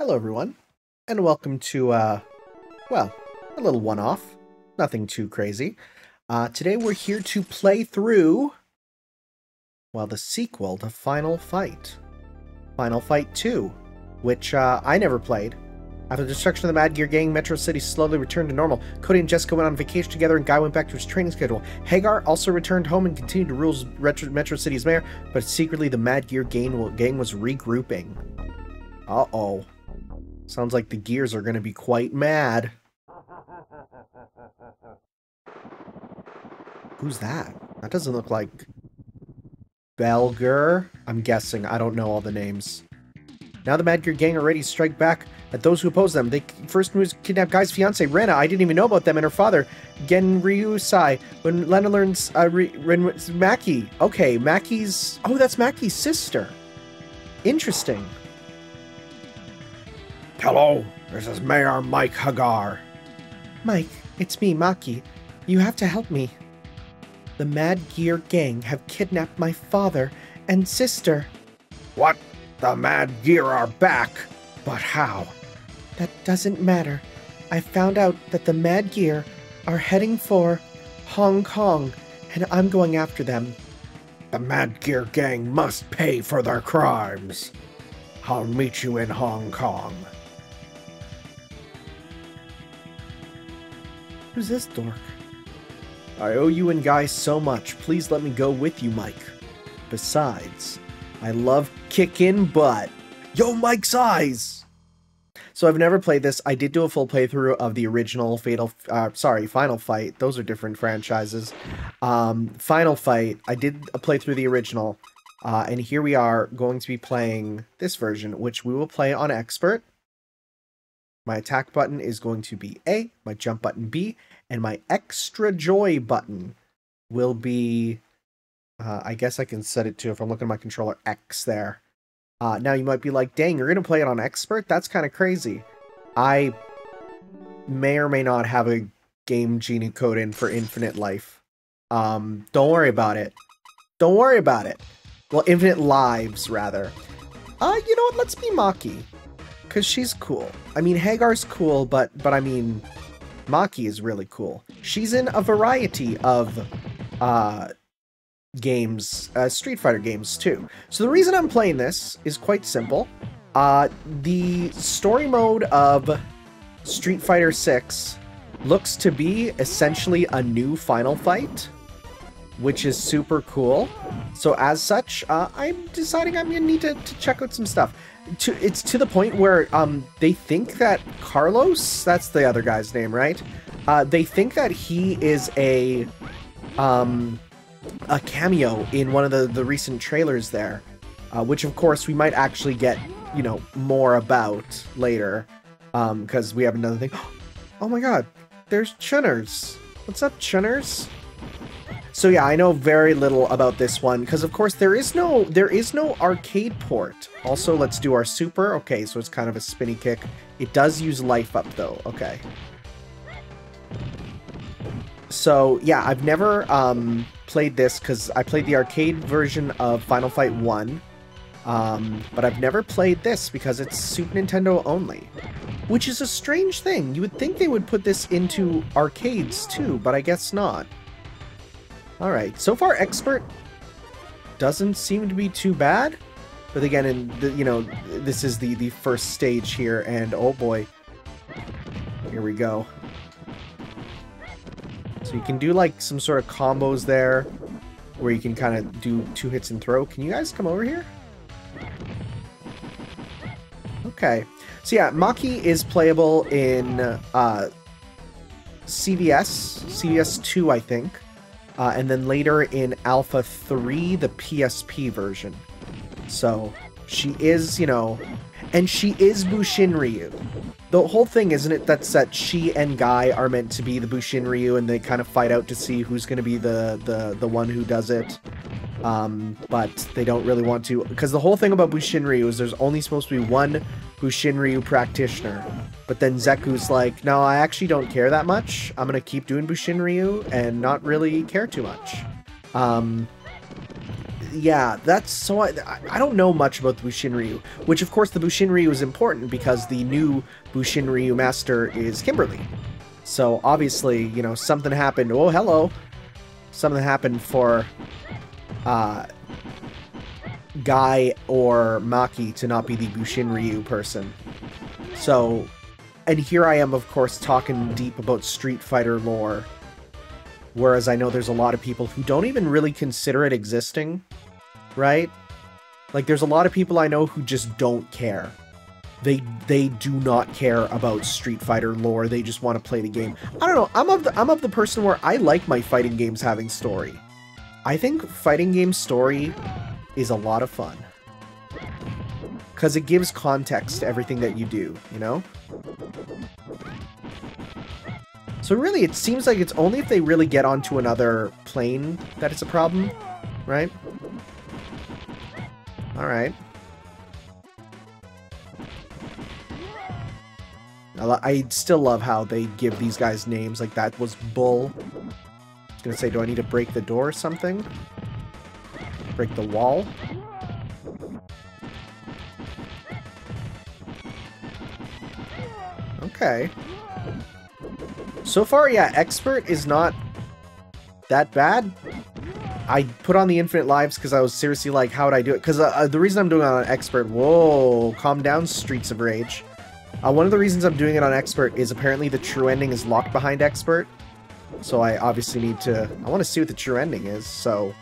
Hello everyone, and welcome to, well, a little one-off. Nothing too crazy. Today we're here to play through, well, the sequel to Final Fight. Final Fight 2, which I never played. After the destruction of the Mad Gear gang, Metro City slowly returned to normal. Cody and Jessica went on vacation together, and Guy went back to his training schedule. Haggar also returned home and continued to rule as Metro City's mayor, but secretly the Mad Gear gang was regrouping. Uh-oh. Sounds like the gears are going to be quite mad. Who's that? That doesn't look like... Belger? I'm guessing. I don't know all the names. Now the Mad Gear gang are ready to strike back at those who oppose them. They first moved to kidnap Guy's fiancée, Rena. I didn't even know about them. And her father, Genryusai. When Lena learns... Maki. Okay, Maki's... Oh, that's Maki's sister. Interesting. Hello, this is Mayor Mike Haggar. Mike, it's me, Maki. You have to help me. The Mad Gear gang have kidnapped my father and sister. What? The Mad Gear are back? But how? That doesn't matter. I found out that the Mad Gear are heading for Hong Kong, and I'm going after them. The Mad Gear gang must pay for their crimes. I'll meet you in Hong Kong. Who's this dork? I owe you and Guy so much. Please let me go with you, Mike. Besides, I love kicking butt. Yo, Mike's eyes! So I've never played this. I did do a full playthrough of the original Final Fight. Those are different franchises. Final Fight, I did a playthrough of the original. And here we are going to be playing this version, which we will play on Expert. My attack button is going to be A, my jump button B, and my extra joy button will be, I guess I can set it to, if I'm looking at my controller, X there. Now you might be like, dang, you're going to play it on Expert? That's kind of crazy. I may or may not have a Game Genie code in for Infinite Life. Don't worry about it. Don't worry about it. Well, Infinite Lives, rather. You know what? Let's be Maki. Because she's cool. I mean, Haggar's cool, but I mean, Maki is really cool. She's in a variety of games, Street Fighter games, too. So the reason I'm playing this is quite simple. The story mode of Street Fighter 6 looks to be essentially a new Final Fight, which is super cool. So as such, I'm deciding I'm going to need to check out some stuff. It's to the point where they think that Carlos, that's the other guy's name, right? They think that he is a cameo in one of the recent trailers there, which of course we might actually get, you know, more about later, because we have another thing. Oh my god, there's Chunners. What's up, Chunners? So yeah, I know very little about this one, because of course there is no arcade port. Also, let's do our super. Okay, so it's kind of a spinny kick. It does use life up though, okay. So yeah, I've never played this, because I played the arcade version of Final Fight 1. But I've never played this because it's Super Nintendo only. Which is a strange thing. You would think they would put this into arcades too, but I guess not. Alright, so far Expert doesn't seem to be too bad, but again, you know, this is the first stage here, and oh boy, here we go. So you can do like some sort of combos there, where you can kind of do two hits and throw. Can you guys come over here? Okay, so yeah, Maki is playable in CVS 2, I think. And then later in Alpha 3, the PSP version. So she is, you know, and she is Bushinryu. The whole thing, isn't it, that's that she and Guy are meant to be the Bushinryu, and they kind of fight out to see who's going to be the one who does it. But they don't really want to, because the whole thing about Bushinryu is there's only supposed to be one Bushinryu practitioner. But then Zeku's like, no, I actually don't care that much. I'm gonna keep doing Bushinryu and not really care too much. yeah, that's so. I don't know much about the Bushinryu, which of course the Bushinryu is important because the new Bushinryu master is Kimberly. So obviously, you know, something happened. Oh, hello. Something happened for Guy or Maki to not be the Bushinryu person. So, and here I am, of course, talking deep about Street Fighter lore. Whereas I know there's a lot of people who don't even really consider it existing, right? Like, there's a lot of people I know who just don't care. They do not care about Street Fighter lore. They just want to play the game. I don't know. I'm of the person where I like my fighting games having story. I think fighting game story is a lot of fun because it gives context to everything that you do, you know? So really, it seems like it's only if they really get onto another plane that it's a problem, right? Alright. I still love how they give these guys names, like that was Bull. I was gonna say, do I need to break the door or something? Break the wall? Okay. So far, yeah, Expert is not that bad. I put on the infinite lives because I was seriously like, how would I do it? Because the reason I'm doing it on Expert... Whoa, calm down, Streets of Rage. One of the reasons I'm doing it on Expert is apparently the true ending is locked behind Expert. So I obviously need to... I want to see what the true ending is, so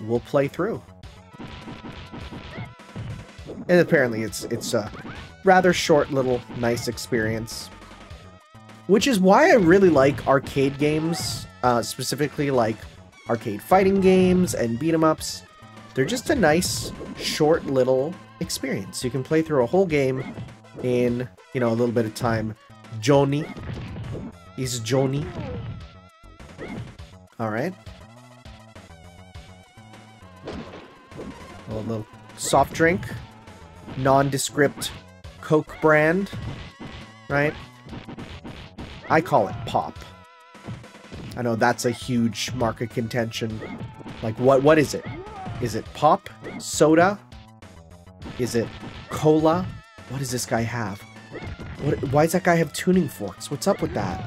we'll play through. And apparently it's a rather short, little, nice experience. Which is why I really like arcade games, specifically like arcade fighting games and beat-em-ups. They're just a nice, short little experience. You can play through a whole game in, you know, a little bit of time. Johnny is Johnny. Alright. A little soft drink. Nondescript Coke brand. Right? I call it pop. I know that's a huge market contention. Like, what is it? Is it pop? Soda? Is it cola? What does this guy have? Why does that guy have tuning forks? What's up with that?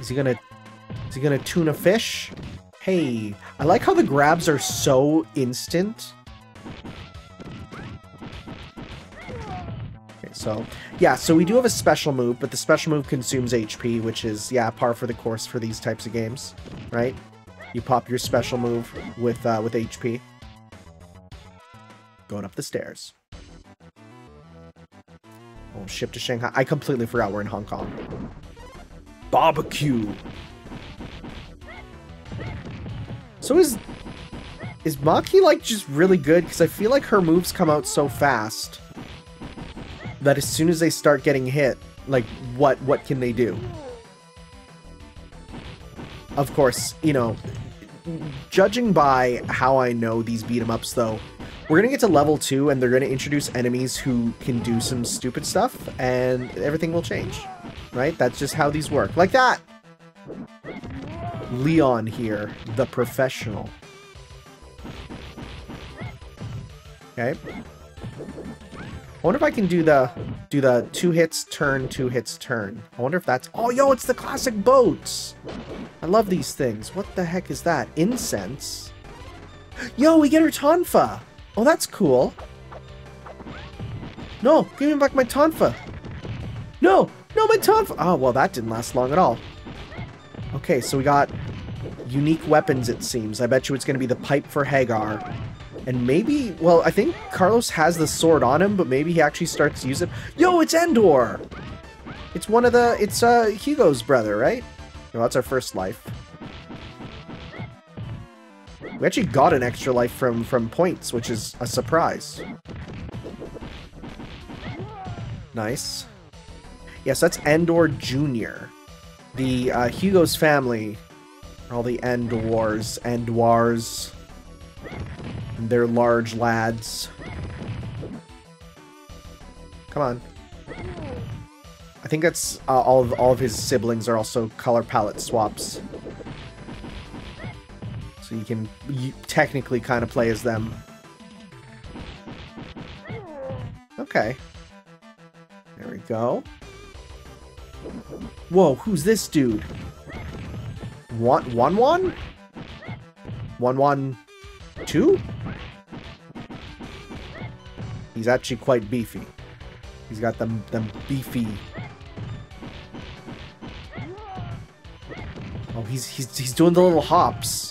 Is he gonna tune a fish? Hey, I like how the grabs are so instant. So, yeah, so we do have a special move, but the special move consumes HP, which is, yeah, par for the course for these types of games, right? You pop your special move with HP. Going up the stairs. Oh, ship to Shanghai. I completely forgot we're in Hong Kong. Barbecue! So is Maki, like, just really good? Because I feel like her moves come out so fast that as soon as they start getting hit, like, what can they do? Of course, you know, judging by how I know these beat-em-ups, though, we're gonna get to level 2, and they're gonna introduce enemies who can do some stupid stuff, and everything will change, right? That's just how these work. Like that! Leon here, the professional. Okay. I wonder if I can do the two hits, turn, two hits, turn. I wonder if that's... Oh, yo, it's the classic boats! I love these things. What the heck is that? Incense? Yo, we get her Tonfa! Oh, that's cool. No, give me back my Tonfa! No! No, my Tonfa! Oh, well, that didn't last long at all. Okay, so we got unique weapons, it seems. I bet you it's going to be the pipe for Haggar. And maybe, well, I think Carlos has the sword on him, but maybe he actually starts to use it. Yo, it's Andore! It's one of the, it's Hugo's brother, right? No, that's our first life. We actually got an extra life from points, which is a surprise. Nice. Yes, yeah, so that's Andore Jr. The Hugo's family, all the Andores. They're large lads. Come on. I think that's all of his siblings are also color palette swaps. So you can technically kind of play as them. Okay. There we go. Whoa, who's this dude? Wan Wan? Wan Wan 2? He's actually quite beefy. He's got them beefy. Oh, he's doing the little hops.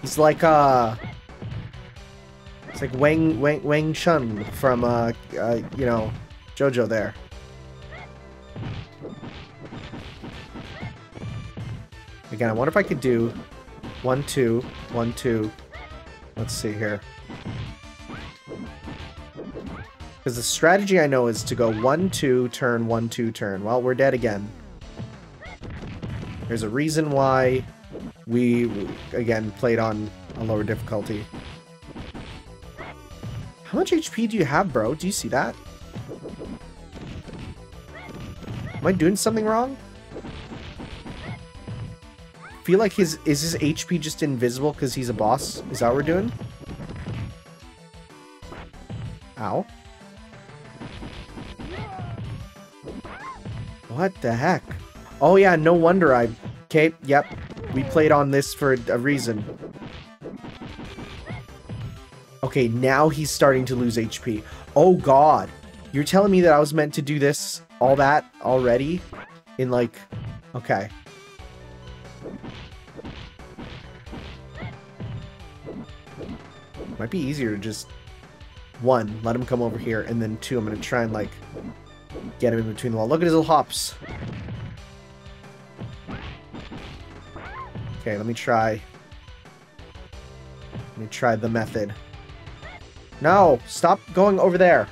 He's like it's like Wang Chun from you know, JoJo there. Again, I wonder if I could do 1, 2, 1, 2. Let's see here. Because the strategy I know is to go 1, 2, turn, 1, 2, turn. Well, we're dead again. There's a reason why we, again, played on a lower difficulty. How much HP do you have, bro? Do you see that? Am I doing something wrong? I feel like is his HP just invisible because he's a boss? Is that what we're doing? Ow. What the heck? Oh yeah, no wonder I... Okay, yep. We played on this for a reason. Okay, now he's starting to lose HP. Oh god. You're telling me that I was meant to do this, all that, already? In like... Okay. Might be easier to just... 1, let him come over here, and then 2, I'm gonna try and like... Get him in between the wall. Look at his little hops. Okay, let me try. Let me try the method. No! Stop going over there!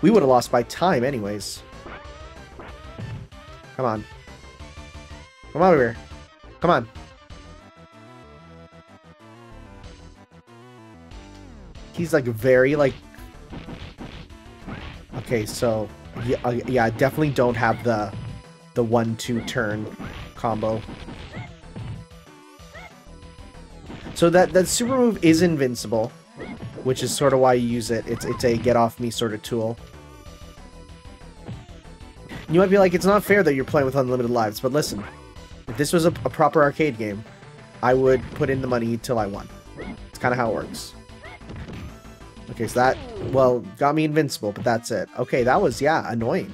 We would have lost by time anyways. Come on. Come over here. Come on. He's like very like... Okay, so... Yeah, I definitely don't have the 1-2 turn combo. So that super move is invincible, which is sort of why you use it. It's a get off me sort of tool. You might be like, it's not fair that you're playing with unlimited lives, but listen, if this was a proper arcade game, I would put in the money till I won. It's kind of how it works. Okay, so that, well, got me invincible, but that's it. Okay, that was, yeah, annoying.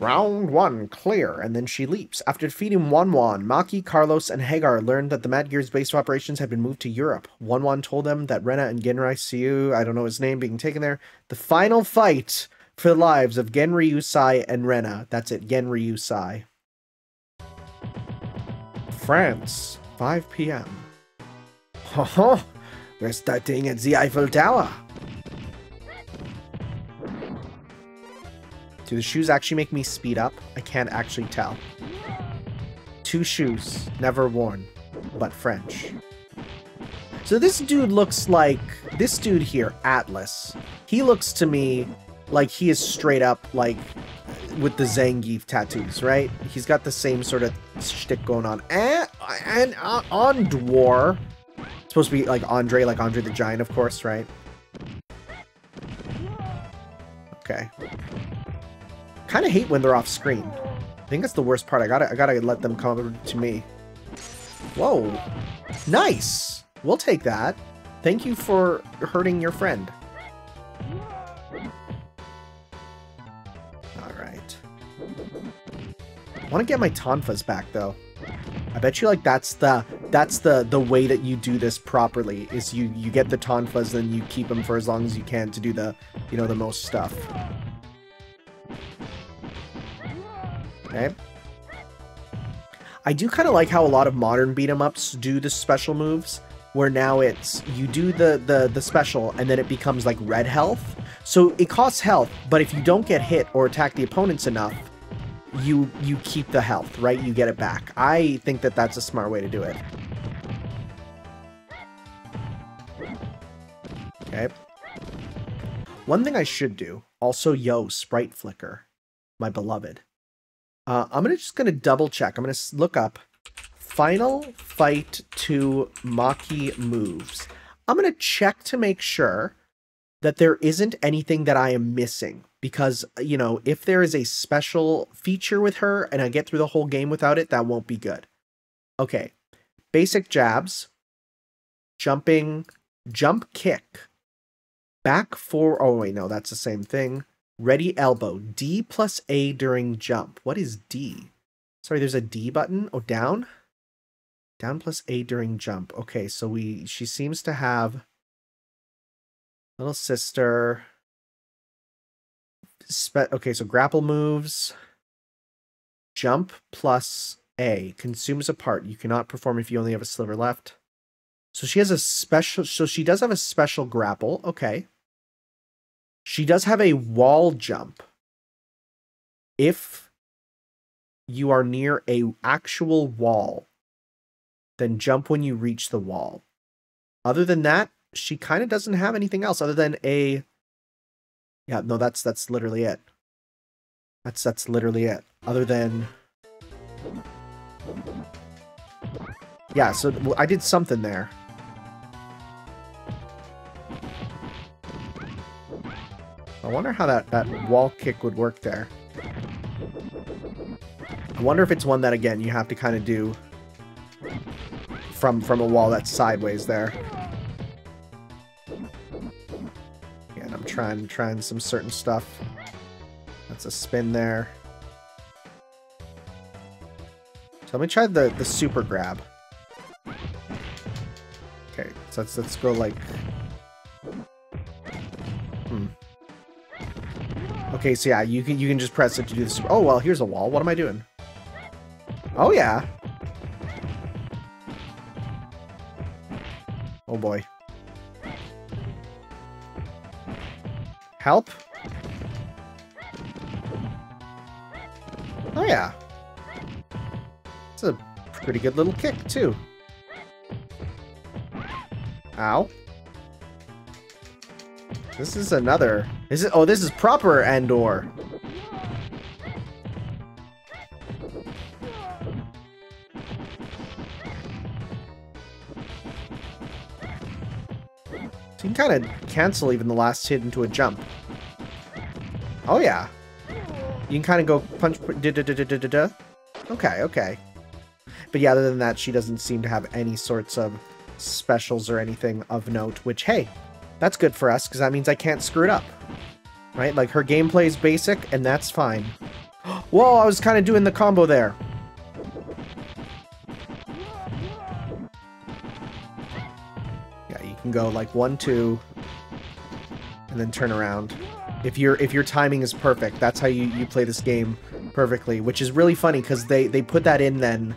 Round 1, clear, and then she leaps. After defeating Wan Wan, Maki, Carlos, and Haggar learned that the Mad Gear's base of operations had been moved to Europe. Wan Wan told them that Rena and Genryusai, I don't know his name, being taken there. The final fight for the lives of Genryusai and Rena. That's it, Genryusai. France, 5 p.m. Haha. We're starting at the Eiffel Tower. Do the shoes actually make me speed up? I can't actually tell. 2 shoes, never worn, but French. So this dude looks like... This dude here, Atlas. He looks to me like he is straight up, like, with the Zangief tattoos, right? He's got the same sort of shtick going on. And Andore... Supposed to be like Andre the Giant, of course, right? Okay. Kind of hate when they're off screen. I think that's the worst part. I gotta let them come over to me. Whoa, nice. We'll take that. Thank you for hurting your friend. All right. I want to get my tonfas back though. I bet you like that's the way that you do this properly is you get the tonfas and you keep them for as long as you can to do the, you know, the most stuff. Okay. I do kind of like how a lot of modern beat 'em ups do the special moves where now it's you do the special and then it becomes like red health. So it costs health, but if you don't get hit or attack the opponents enough, you keep the health, right? You get it back. I think that that's a smart way to do it. Okay. One thing I should do, also, yo, sprite flicker, my beloved. I'm just gonna double check. I'm gonna look up Final Fight 2 Maki moves. I'm going to check to make sure that there isn't anything that I am missing. Because, you know, if there is a special feature with her and I get through the whole game without it, that won't be good. Okay. Basic jabs. Jumping. Jump kick. Back four. Oh, wait, no, that's the same thing. Ready elbow. D plus A during jump. What is D? Sorry, there's a D button. Oh, down? Down plus A during jump. Okay, so she seems to have little sister. Okay, so grapple moves. Jump plus A. Consumes a part. You cannot perform if you only have a sliver left. So she has a special, so she does have a special grapple. Okay. She does have a wall jump. If you are near an actual wall, then jump when you reach the wall. Other than that, she kind of doesn't have anything else other than a, yeah, no, that's literally it. That's literally it. Other than, yeah, so I did something there. I wonder how that wall kick would work there. I wonder if it's one that, again, you have to kind of do from a wall that's sideways there. And I'm trying some certain stuff. That's a spin there. So let me try the super grab. Okay, so let's go like... Okay, so yeah, you can just press it to do this. Oh, well, here's a wall. What am I doing? Oh, yeah. Oh, boy. Help? Oh, yeah. It's a pretty good little kick, too. Ow. This is another... this is proper Andore. So you can kind of cancel even the last hit into a jump. Oh, yeah. You can kind of go punch... Okay, okay. But yeah, other than that, she doesn't seem to have any sorts of specials or anything of note, which, hey... That's good for us, because that means I can't screw it up. Right? Like, her gameplay is basic, and that's fine. Whoa, I was kind of doing the combo there. Yeah, you can go, like, 1, 2, and then turn around. If your timing is perfect, that's how you play this game perfectly, which is really funny, because they put that in then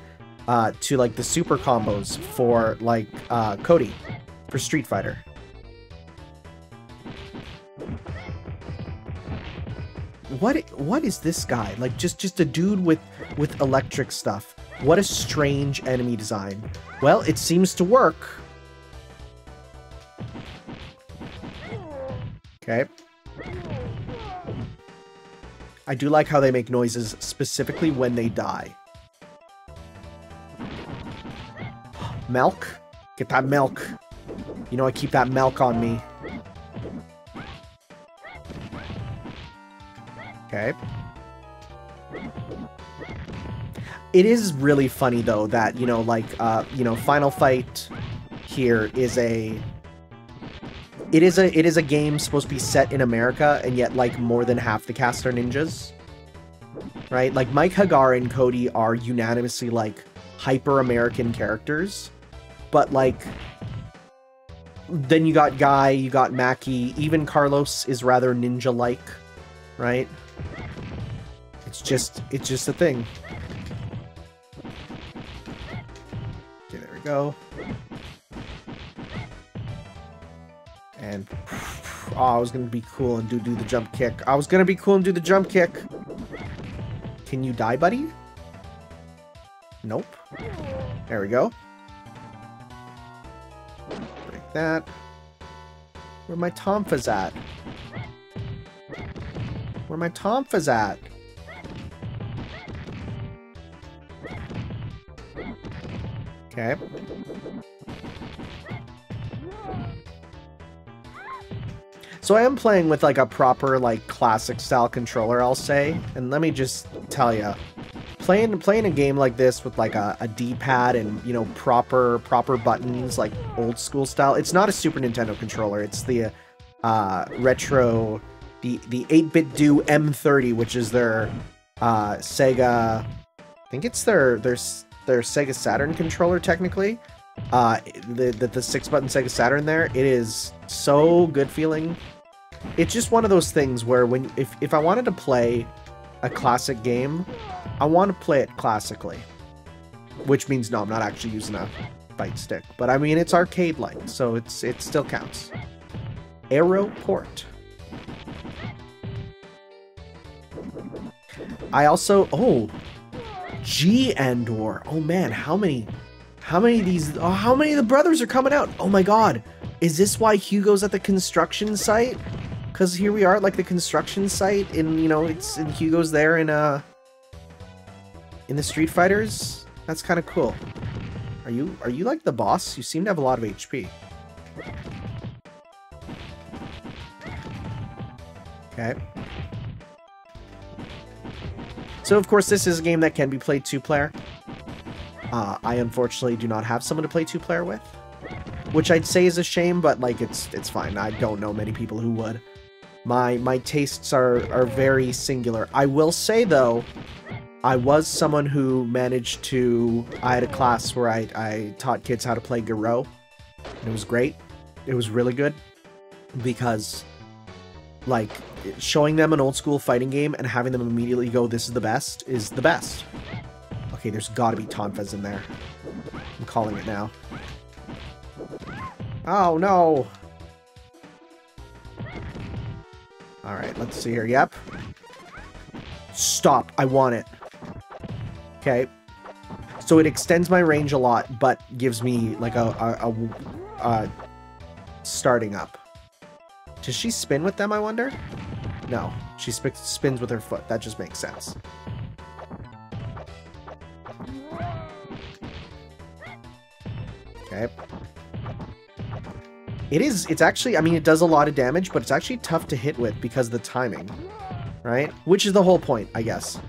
to, like, the super combos for, like, Cody, for Street Fighter. What is this guy? Like, just a dude with electric stuff. What a strange enemy design. Well, it seems to work. Okay. I do like how they make noises specifically when they die. Milk? Get that milk. You know I keep that milk on me. Okay. It is really funny, though, that, you know, like, you know, Final Fight here is it is a game supposed to be set in America, and yet, like, more than half the cast are ninjas, right? Like, Mike, Haggar, and Cody are unanimously, like, hyper-American characters, but, like... Then you got Guy, you got Maki, even Carlos is rather ninja-like, right? It's just a thing. Okay, there we go. And oh, I was gonna be cool and do the jump kick. I was gonna be cool and do the jump kick. Can you die, buddy? Nope. There we go. Like that. Where my Tomfa's at? Where my Tomfa's at? Okay. So I am playing with like a proper like classic style controller, I'll say. And let me just tell you, playing a game like this with like a D-pad and, you know, proper buttons, like old school style. It's not a Super Nintendo controller. It's the retro, the 8-bit do M30, which is their Sega. I think it's their Sega Saturn controller technically. The 6-button Sega Saturn there, it is so good feeling. It's just one of those things where when if I wanted to play a classic game, I want to play it classically. Which means no, I'm not actually using a fight stick, but I mean it's arcade-like, so it still counts. Aeroport. I also Andore. Oh man, how many of these? Oh, how many of the brothers are coming out? Oh my god. Is this why Hugo's at the construction site? Because here we are at like the construction site and, you know, it's, and Hugo's there in the Street Fighters. That's kind of cool. Are you like the boss? You seem to have a lot of HP. Okay. So of course this is a game that can be played two-player. I unfortunately do not have someone to play two-player with, which I'd say is a shame, but like it's fine. I don't know many people who would. My tastes are very singular. I will say though, I was someone who managed to. I had a class where I taught kids how to play Garou. It was great. It was really good because, like, showing them an old school fighting game and having them immediately go, "This is the best," is the best. Okay, there's gotta be Tonfas in there. I'm calling it now. Oh, no! Alright, let's see here. Yep. Stop. I want it. Okay. So it extends my range a lot, but gives me, like, a starting up. Does she spin with them, I wonder? No. She spins with her foot. That just makes sense. Okay. It's actually, I mean, it does a lot of damage, but it's actually tough to hit with because of the timing, right? Which is the whole point, I guess,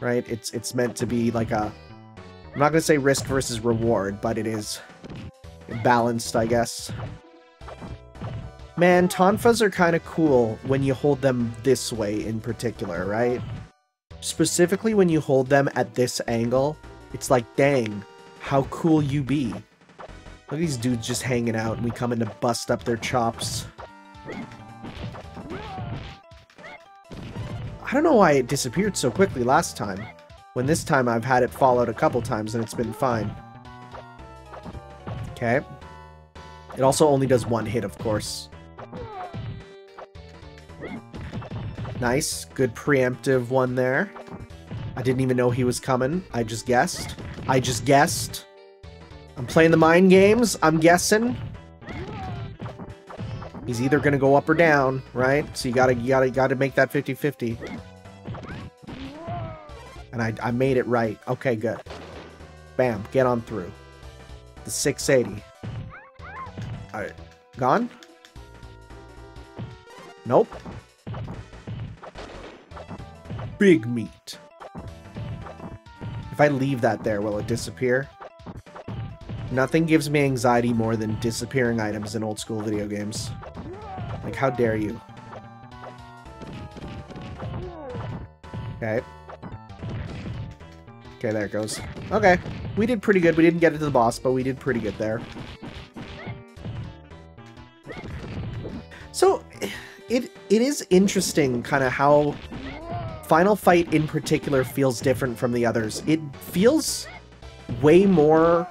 right? It's meant to be like a, I'm not going to say risk versus reward, but it is balanced, I guess. Man, Tonfas are kind of cool when you hold them this way in particular, right? Specifically when you hold them at this angle, it's like, dang, how cool you be. Look at these dudes just hanging out, and we come in to bust up their chops. I don't know why it disappeared so quickly last time, when this time I've had it fall out a couple times and it's been fine. Okay. It also only does one hit, of course. Nice. Good preemptive one there. I didn't even know he was coming. I just guessed. I just guessed. I'm playing the mind games, I'm guessing. He's either gonna go up or down, right? So you gotta make that 50-50. And I made it right. Okay, good. Bam, get on through. The 680. Alright. Gone? Nope. Big meat. If I leave that there, will it disappear? Nothing gives me anxiety more than disappearing items in old-school video games. Like, how dare you? Okay. Okay, there it goes. Okay. We did pretty good. We didn't get it to the boss, but we did pretty good there. So, it is interesting kind of how Final Fight in particular feels different from the others. It feels way more...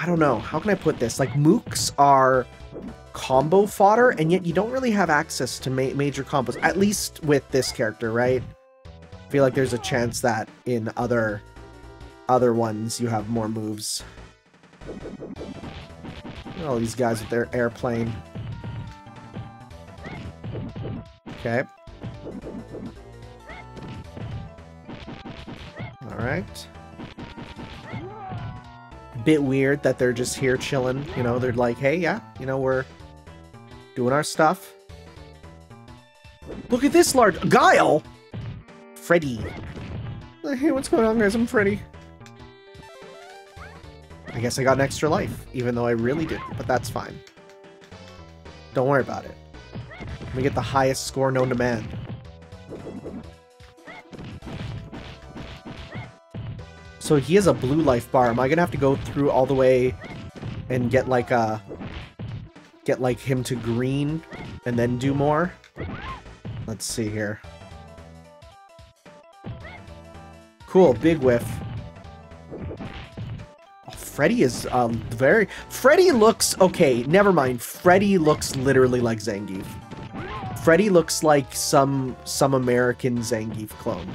I don't know, how can I put this? Like, mooks are combo fodder, and yet you don't really have access to major combos, at least with this character, right? I feel like there's a chance that in other ones you have more moves. All these guys with their airplane. Okay. All right. bit weird that they're just here chilling. You know, they're like, hey, yeah, you know, we're doing our stuff. Look at this large Guile! Freddy. Hey, what's going on, guys? I'm Freddy. I guess I got an extra life, even though I really didn't, but that's fine. Don't worry about it. Let me get the highest score known to man. So he has a blue life bar. Am I gonna have to go through all the way and get like a... get like him to green and then do more? Let's see here. Cool, big whiff. Oh, Freddy is very... Freddy looks... okay, never mind. Freddy looks literally like Zangief. Freddy looks like some American Zangief clone.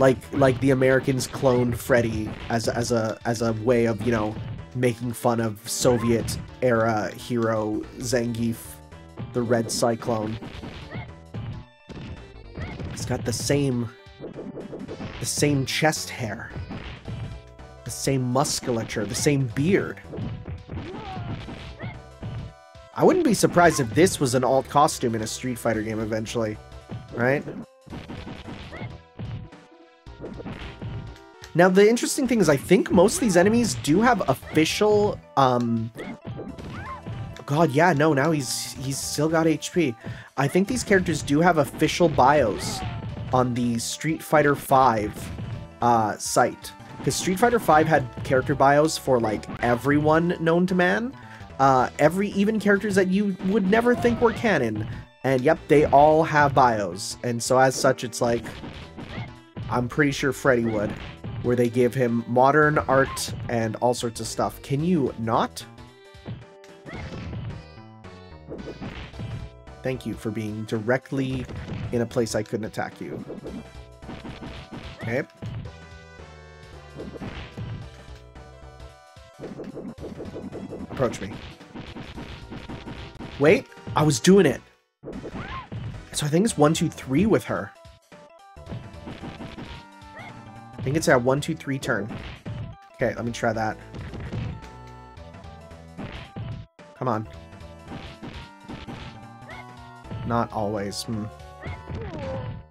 Like the Americans cloned Freddy as a way of, you know, making fun of Soviet era hero Zangief, the Red Cyclone. He's got the same chest hair, the same musculature, the same beard. I wouldn't be surprised if this was an alt costume in a Street Fighter game eventually, right? Now, the interesting thing is I think most of these enemies do have official, God, yeah, no, now he's still got HP. I think these characters do have official bios on the Street Fighter V site. Because Street Fighter V had character bios for, like, everyone known to man. Even characters that you would never think were canon. And, yep, they all have bios. And so, as such, it's like... I'm pretty sure Freddy would. Where they give him modern art and all sorts of stuff. Can you not? Thank you for being directly in a place I couldn't attack you. Okay. Approach me. Wait, I was doing it. So I think it's 1, 2, 3 with her. I think it's a 1, 2, 3 turn. Okay, let me try that. Come on. Not always.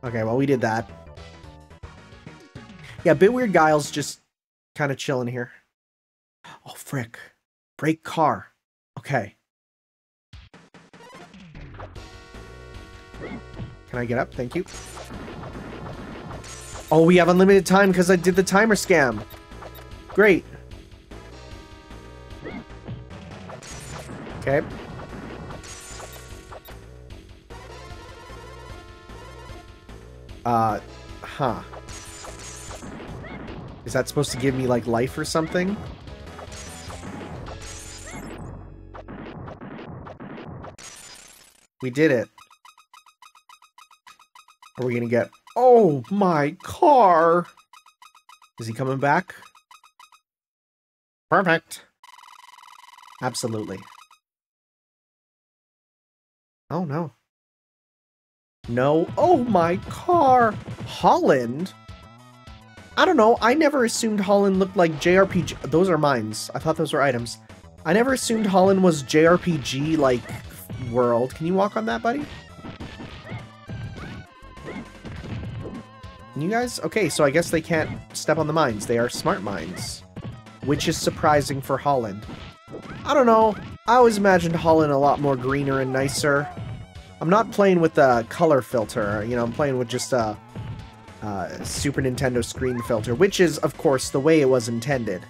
Okay, well, we did that. Yeah, bit weird. Guile's just kind of chilling here. Oh, frick. Brake car. Okay. Can I get up? Thank you. Oh, we have unlimited time because I did the timer scam. Great. Okay. Huh. Is that supposed to give me, like, life or something? We did it. Are we gonna get... Oh, my car! Is he coming back? Perfect. Absolutely. Oh, no. No. Oh, my car! Holland? I don't know. I never assumed Holland looked like JRPG. Those are mines. I thought those were items. I never assumed Holland was JRPG-like world. Can you walk on that, buddy? You guys? Okay, so I guess they can't step on the mines. They are smart mines. Which is surprising for Holland. I don't know. I always imagined Holland a lot more greener and nicer. I'm not playing with a color filter. You know, I'm playing with just a Super Nintendo screen filter, which is, of course, the way it was intended.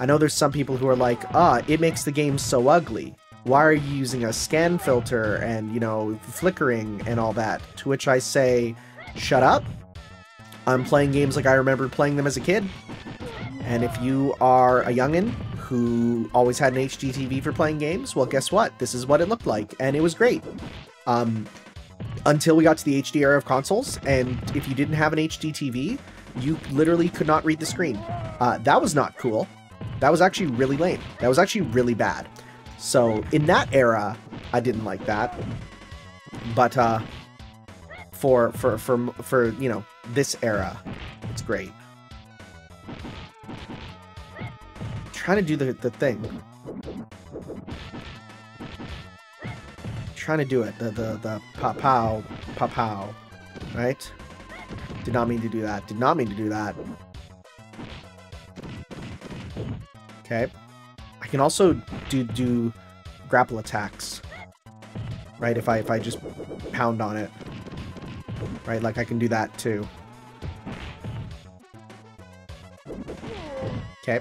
I know there's some people who are like, ah, it makes the game so ugly. Why are you using a scan filter and, you know, flickering and all that? To which I say, shut up. I'm playing games like I remember playing them as a kid. And if you are a youngin' who always had an HDTV for playing games, well, guess what? This is what it looked like, and it was great. Until we got to the HD era of consoles, and if you didn't have an HDTV, you literally could not read the screen. That was not cool. That was actually really lame. That was actually really bad. So, in that era, I didn't like that. But, for you know, this era, it's great. trying to do the thing. Trying to do it. The pow-pow. Pow-pow. Right? Did not mean to do that. Did not mean to do that. Okay. I can also do grapple attacks. Right? If I just pound on it. Right? Like, I can do that, too. Okay.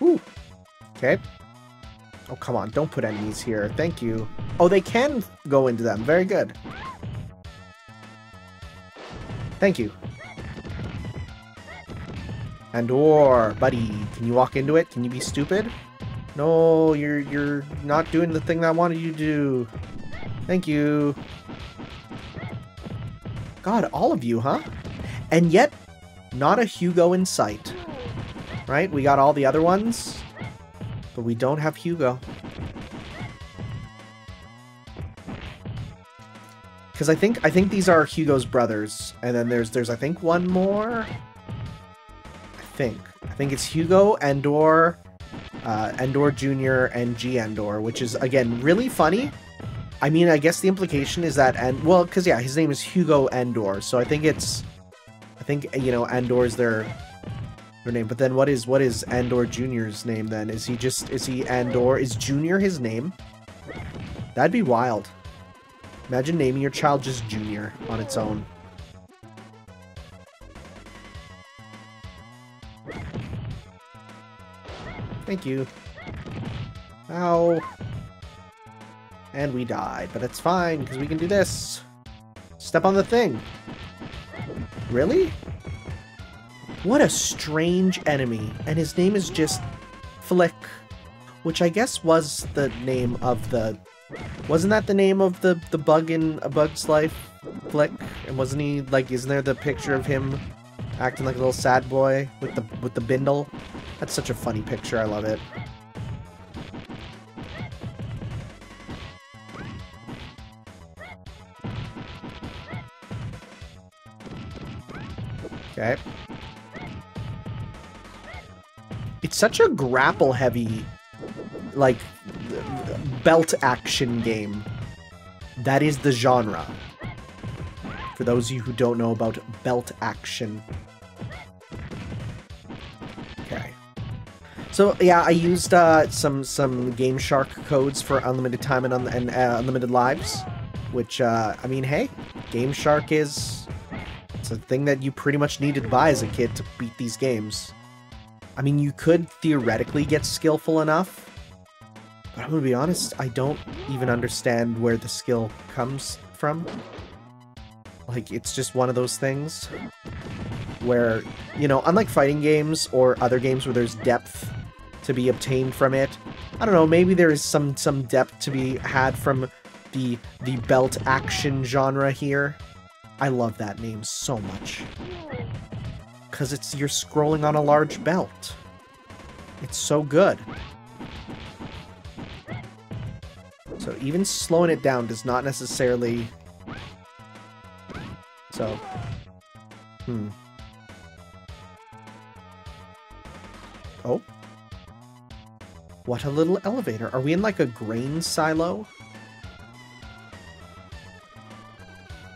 Ooh. Okay. Oh, come on. Don't put enemies here. Thank you. Oh, they can go into them. Very good. Thank you. Andore, buddy. Can you walk into it? Can you be stupid? No, you're not doing the thing that I wanted you to do. Thank you. God, all of you, huh? And yet, not a Hugo in sight. Right? We got all the other ones. But we don't have Hugo. Because I think these are Hugo's brothers, and then there's I think one more. I think it's Hugo, Andore Jr. and G Andore, which is again really funny. I mean, I guess the implication is that, and well, because yeah, his name is Hugo Andore, so I think you know Andore's their name. But then what is Andore Jr.'s name then? Is he Andore? Is Junior his name? That'd be wild. Imagine naming your child just Junior on its own. Thank you. Ow. And we died, but it's fine because we can do this. Step on the thing. Really? What a strange enemy, and his name is just Flick, which I guess was the name of the... Wasn't that the name of the bug in A Bug's Life, Flick? And wasn't he, like, isn't there the picture of him acting like a little sad boy with the bindle? That's such a funny picture, I love it. Okay. It's such a grapple-heavy, like, belt action game. That is the genre. For those of you who don't know about belt action. Okay. So, yeah, I used some Game Shark codes for unlimited time and unlimited lives. Which, I mean, hey, Game Shark is... It's a thing that you pretty much needed to buy as a kid to beat these games. I mean, you could theoretically get skillful enough, but I'm gonna be honest, I don't even understand where the skill comes from. Like, it's just one of those things where, you know, unlike fighting games or other games where there's depth to be obtained from it, I don't know, maybe there is some depth to be had from the belt action genre here. I love that name so much. Because it's, you're scrolling on a large belt. It's so good. So even slowing it down does not necessarily... So... Hmm. Oh. What a little elevator. Are we in like a grain silo?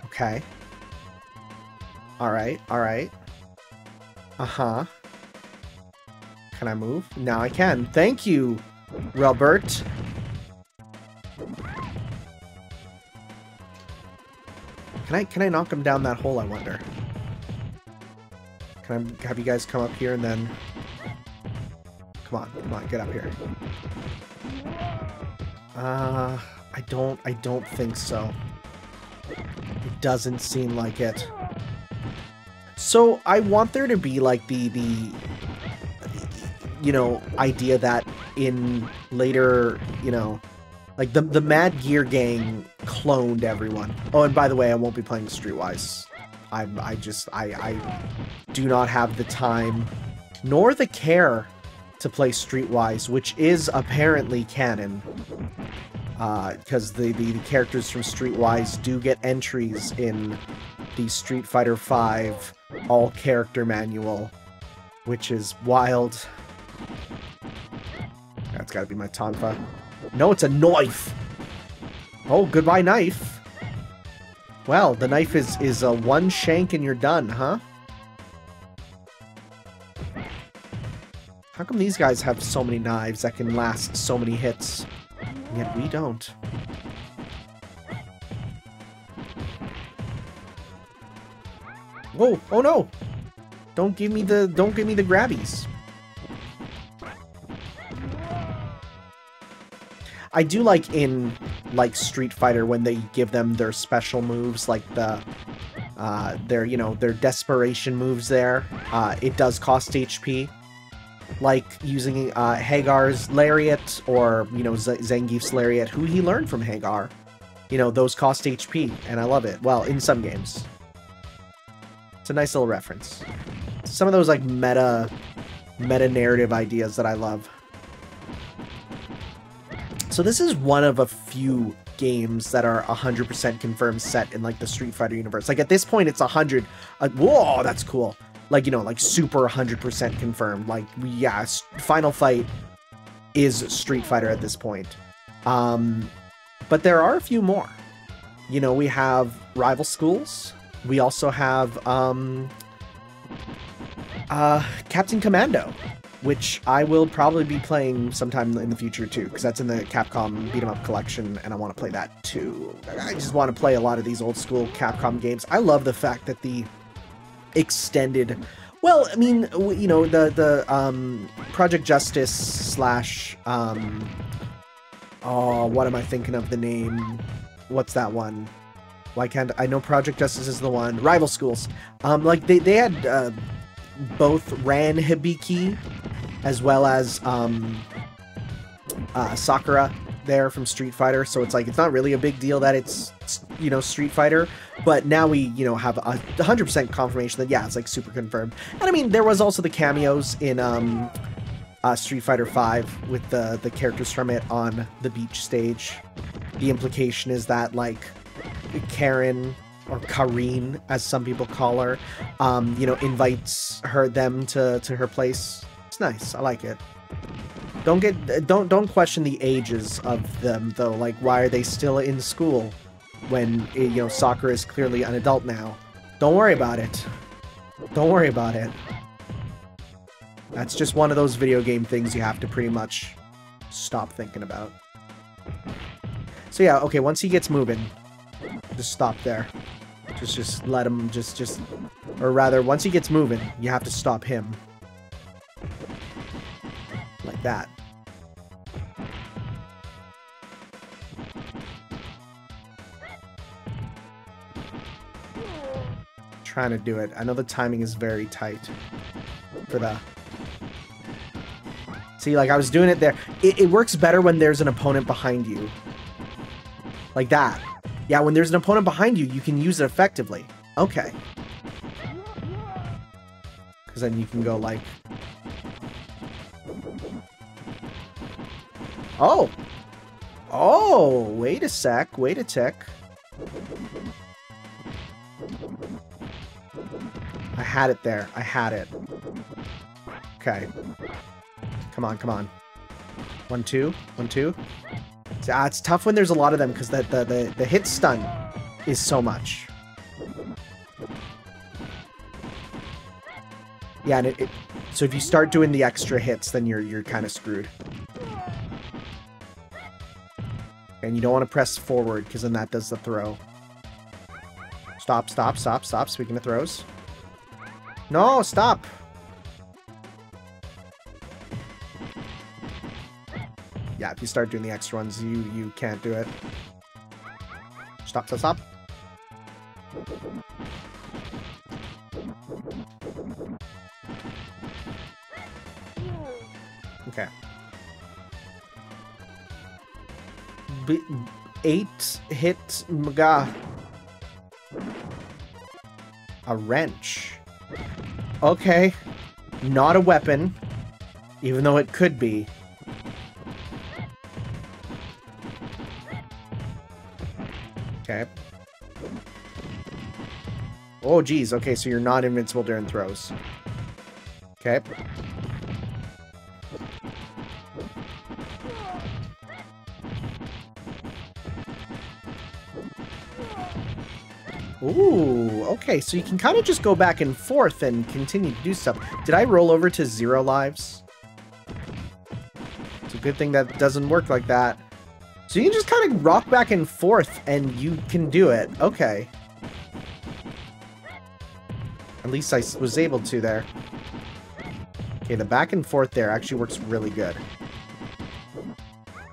Okay. Alright, alright. Uh-huh. Can I move? Now I can. Thank you, Robert. Can I knock him down that hole, I wonder? Can I have you guys come up here and then... Come on, get up here. I don't think so. It doesn't seem like it. So, I want there to be, like, the you know, idea that in later, you know, like, the Mad Gear gang cloned everyone. Oh, and by the way, I won't be playing Streetwise. I do not have the time, nor the care to play Streetwise, which is apparently canon. Because the characters from Streetwise do get entries in the Street Fighter V all-character manual, which is wild. That's gotta be my Tonfa. No, it's a knife! Oh, goodbye, knife! Well, the knife is a one shank and you're done, huh? How come these guys have so many knives that can last so many hits, and yet we don't? Whoa! Oh no! Don't give me the grabbies. I do like in like Street Fighter when they give them their special moves, like the their their desperation moves. There, it does cost HP. Like using Haggar's Lariat or Zangief's Lariat, who he learned from Haggar. You know, those cost HP, and I love it. Well, in some games. It's a nice little reference. Some of those like meta narrative ideas that I love. So this is one of a few games that are 100% confirmed set in like the Street Fighter universe. Like at this point, it's 100. Whoa, that's cool. Like, like super 100% confirmed. Like, yeah, Final Fight is Street Fighter at this point. But there are a few more. You know, we have Rival Schools. We also have Captain Commando, which I will probably be playing sometime in the future too, because that's in the Capcom Beat 'em Up collection, and I want to play that too. I just want to play a lot of these old school Capcom games. I love the fact that the extended, well, I mean, the Project Justice slash oh, what am I thinking of the name? What's that one? Why can't I know Project Justice is the one? Rival Schools. Like they had both Ran Hibiki as well as Sakura there from Street Fighter. So it's like it's not really a big deal that it's Street Fighter, but now we have a 100% confirmation that yeah, it's like super confirmed. And I mean there was also the cameos in Street Fighter V with the characters from it on the beach stage. The implication is that like. Karen or Kareen, as some people call her, invites them to her place. It's nice. I like it. Don't question the ages of them though. Like, why are they still in school when Sakura is clearly an adult now? Don't worry about it. Don't worry about it. That's just one of those video game things you have to pretty much stop thinking about. So yeah, okay. Once he gets moving. Just stop there. Just let him or rather, once he gets moving, you have to stop him. Like that. Trying to do it. I know the timing is very tight for the... See, like I was doing it there. It works better when there's an opponent behind you. Like that. Yeah, when there's an opponent behind you, you can use it effectively. Okay. Because then you can go like... Oh! Oh! Wait a sec. Wait a tick. I had it there. I had it. Okay. Come on, come on. 1, 2. 1, 2. It's tough when there's a lot of them because the hit stun is so much. Yeah, and so if you start doing the extra hits, then you're kind of screwed. And you don't want to press forward because then that does the throw. Stop, stop, stop, stop. Speaking of throws. No, stop. Yeah, if you start doing the extra ones, you can't do it. Stop, stop, stop. Okay. 8 hit Maga. A wrench. Okay. Not a weapon, even though it could be. Okay. Oh, geez. Okay, so you're not invincible during throws. Okay. Ooh, okay, so you can kind of just go back and forth and continue to do stuff. Did I roll over to 0 lives? It's a good thing that doesn't work like that. So you can just kind of rock back and forth and you can do it. Okay. At least I was able to there. Okay, the back and forth there actually works really good.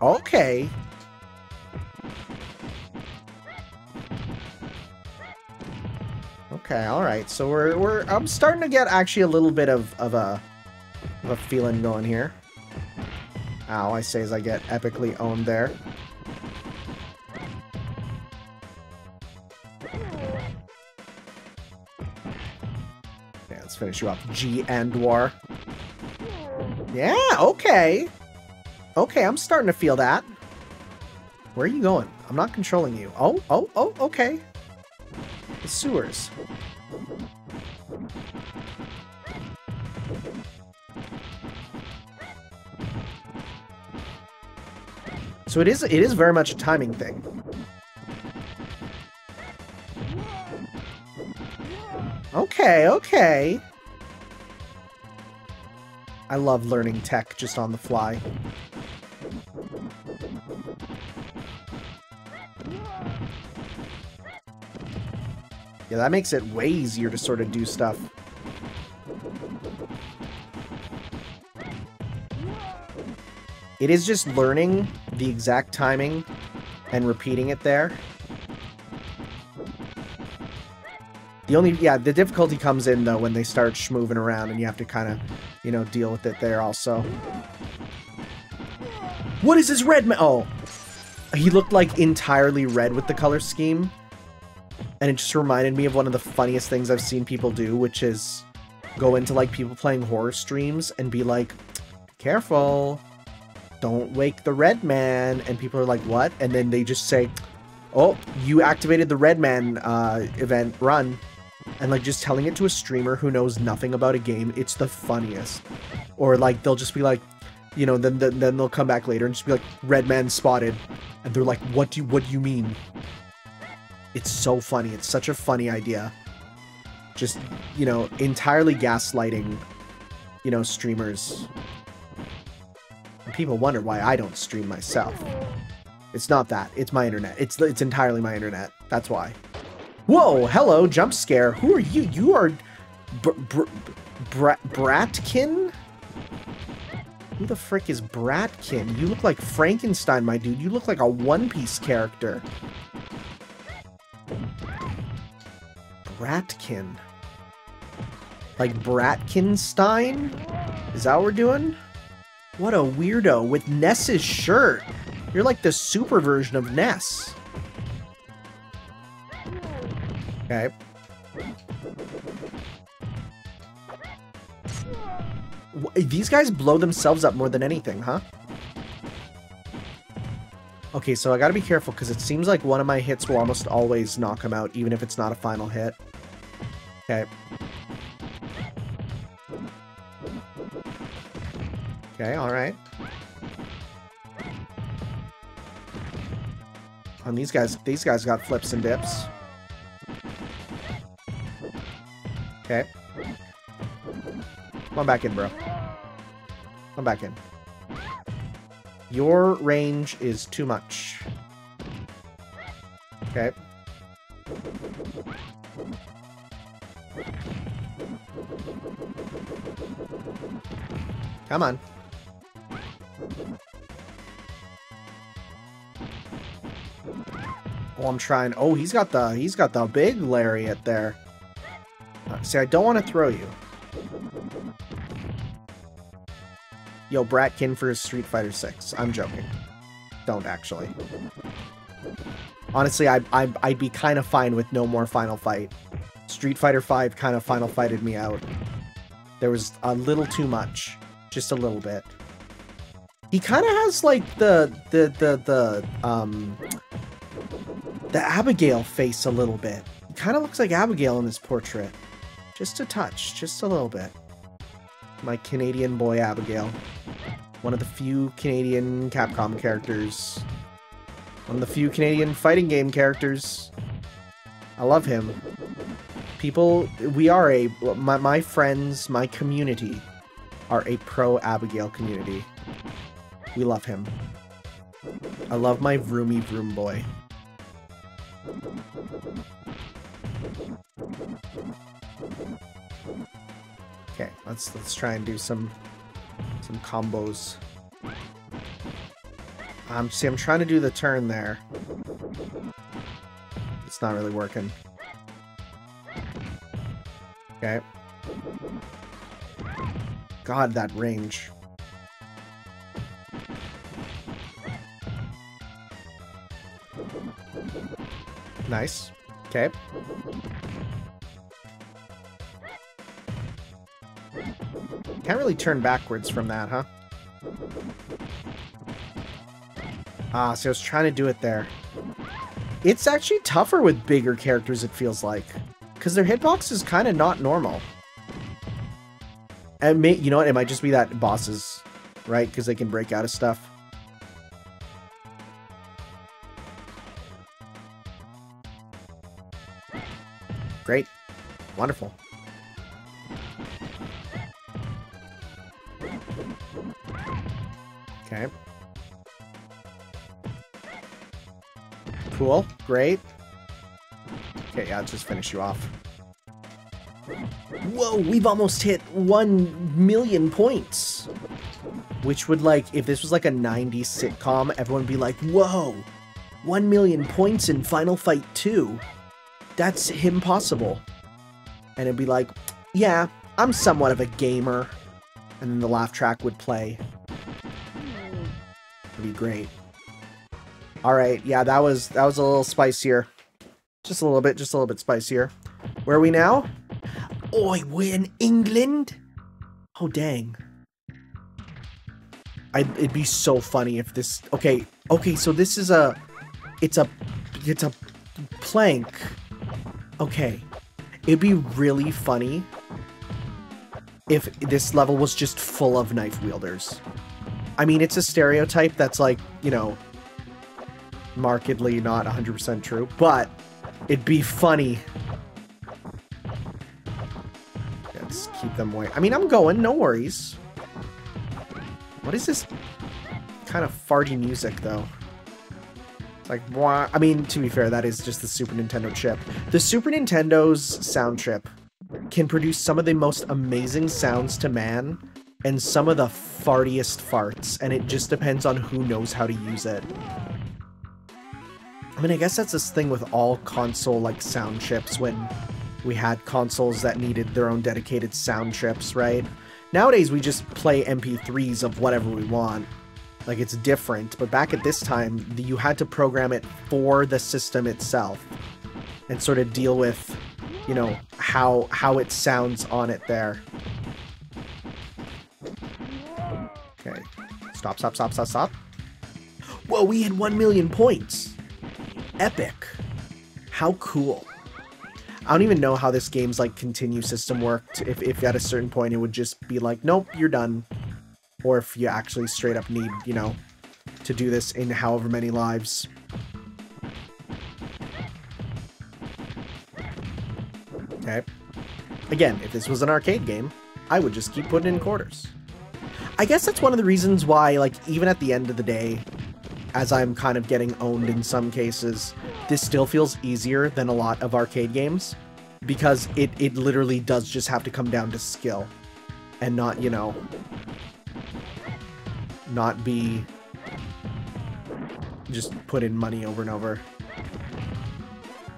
Okay. Okay, all right. So I'm starting to get actually a little bit of a feeling going here. Ow, I say as I get epically owned there. Yeah, let's finish you off. G and War. Yeah, okay. Okay, I'm starting to feel that. Where are you going? I'm not controlling you. Oh, okay. The sewers. So it is very much a timing thing. Okay, okay. I love learning tech just on the fly. Yeah, that makes it way easier to sort of do stuff. It is just learning the exact timing and repeating it there. The difficulty comes in though when they start schmoving around and you have to kind of, you know, deal with it there also. What is this red man? Oh, he looked like entirely red with the color scheme. And it just reminded me of one of the funniest things I've seen people do, which is go into, like, people playing horror streams and be like, careful, don't wake the red man. And people are like, what? And then they just say, oh, you activated the red man event, run. And, like, just telling it to a streamer who knows nothing about a game, it's the funniest. Or, like, they'll just be like, you know, then they'll come back later and just be like, red man spotted. And they're like, what do you mean? It's so funny. It's such a funny idea. Just, you know, entirely gaslighting, you know, streamers. And people wonder why I don't stream myself. It's not that. It's my internet. It's entirely my internet. That's why. Whoa! Hello, jump scare. Who are you? You are Bratkin? Who the frick is Bratkin? You look like Frankenstein, my dude. You look like a One Piece character. Bratkin. Like Bratkinstein? Is that what we're doing? What a weirdo with Ness's shirt. You're like the super version of Ness. Okay. These guys blow themselves up more than anything, huh? Okay, so I gotta be careful because it seems like one of my hits will almost always knock him out, even if it's not a final hit. Okay. Okay, alright. And these guys got flips and dips. Okay. Come on back in, bro. Come back in. Your range is too much. Okay. Come on. Oh, I'm trying. Oh, he's got the big lariat there. See, I don't want to throw you. Yo, Bratkin for Street Fighter 6. I'm joking. Don't actually. Honestly, I'd be kind of fine with no more Final Fight. Street Fighter V kind of Final Fighted me out. There was a little too much. Just a little bit. He kind of has like the Abigail face a little bit. He kind of looks like Abigail in this portrait. Just a touch, just a little bit. my Canadian boy Abigail. One of the few Canadian Capcom characters. One of the few Canadian fighting game characters. I love him. People, we are a, my friends, my community are a pro-Abigail community. We love him. I love my vroomy vroom boy. Okay, let's try and do some combos. See, I'm trying to do the turn there. It's not really working. Okay. God, that range. Nice. Okay. Can't really turn backwards from that, huh? Ah, so I was trying to do it there. It's actually tougher with bigger characters, it feels like. Because their hitbox is kind of not normal. And you know what? It might just be that bosses, right? Because they can break out of stuff. Great. Wonderful. Okay. Cool. Great. Okay, yeah, I'll just finish you off. Whoa, we've almost hit 1,000,000 points! Which would, like, if this was like a 90s sitcom, everyone would be like, whoa! 1,000,000 points in Final Fight 2? That's impossible. And it'd be like, yeah, I'm somewhat of a gamer. And then the laugh track would play. It'd be great. Alright, yeah, that was a little spicier. Just a little bit spicier. Where are we now? Oi, we're in England? Oh, dang. It'd be so funny if this... Okay, so this is a... It's a plank. Okay. It'd be really funny if this level was just full of knife wielders. I mean, it's a stereotype that's like, you know, markedly not 100% true, but it'd be funny. Let's keep them away. I mean, I'm going, no worries. What is this kind of farty music, though? It's like, wah. I mean, to be fair, that is just the Super Nintendo chip. The Super Nintendo's sound chip can produce some of the most amazing sounds to man and some of the fartiest farts, and it just depends on who knows how to use it. I mean, I guess that's this thing with all console-like sound chips when we had consoles that needed their own dedicated sound chips, right? Nowadays, we just play MP3s of whatever we want. Like, it's different, but back at this time, you had to program it for the system itself and sort of deal with, you know, how it sounds on it there. Okay. Stop. Whoa, we had 1,000,000 points! Epic. How cool. I don't even know how this game's like continue system worked. If at a certain point it would just be like, nope, you're done. Or if you actually straight up need, you know, to do this in however many lives. Okay. Again, if this was an arcade game, I would just keep putting in quarters. I guess that's one of the reasons why, like, even at the end of the day, as I'm kind of getting owned in some cases, this still feels easier than a lot of arcade games because it literally does just have to come down to skill and not, you know, not be just put in money over and over.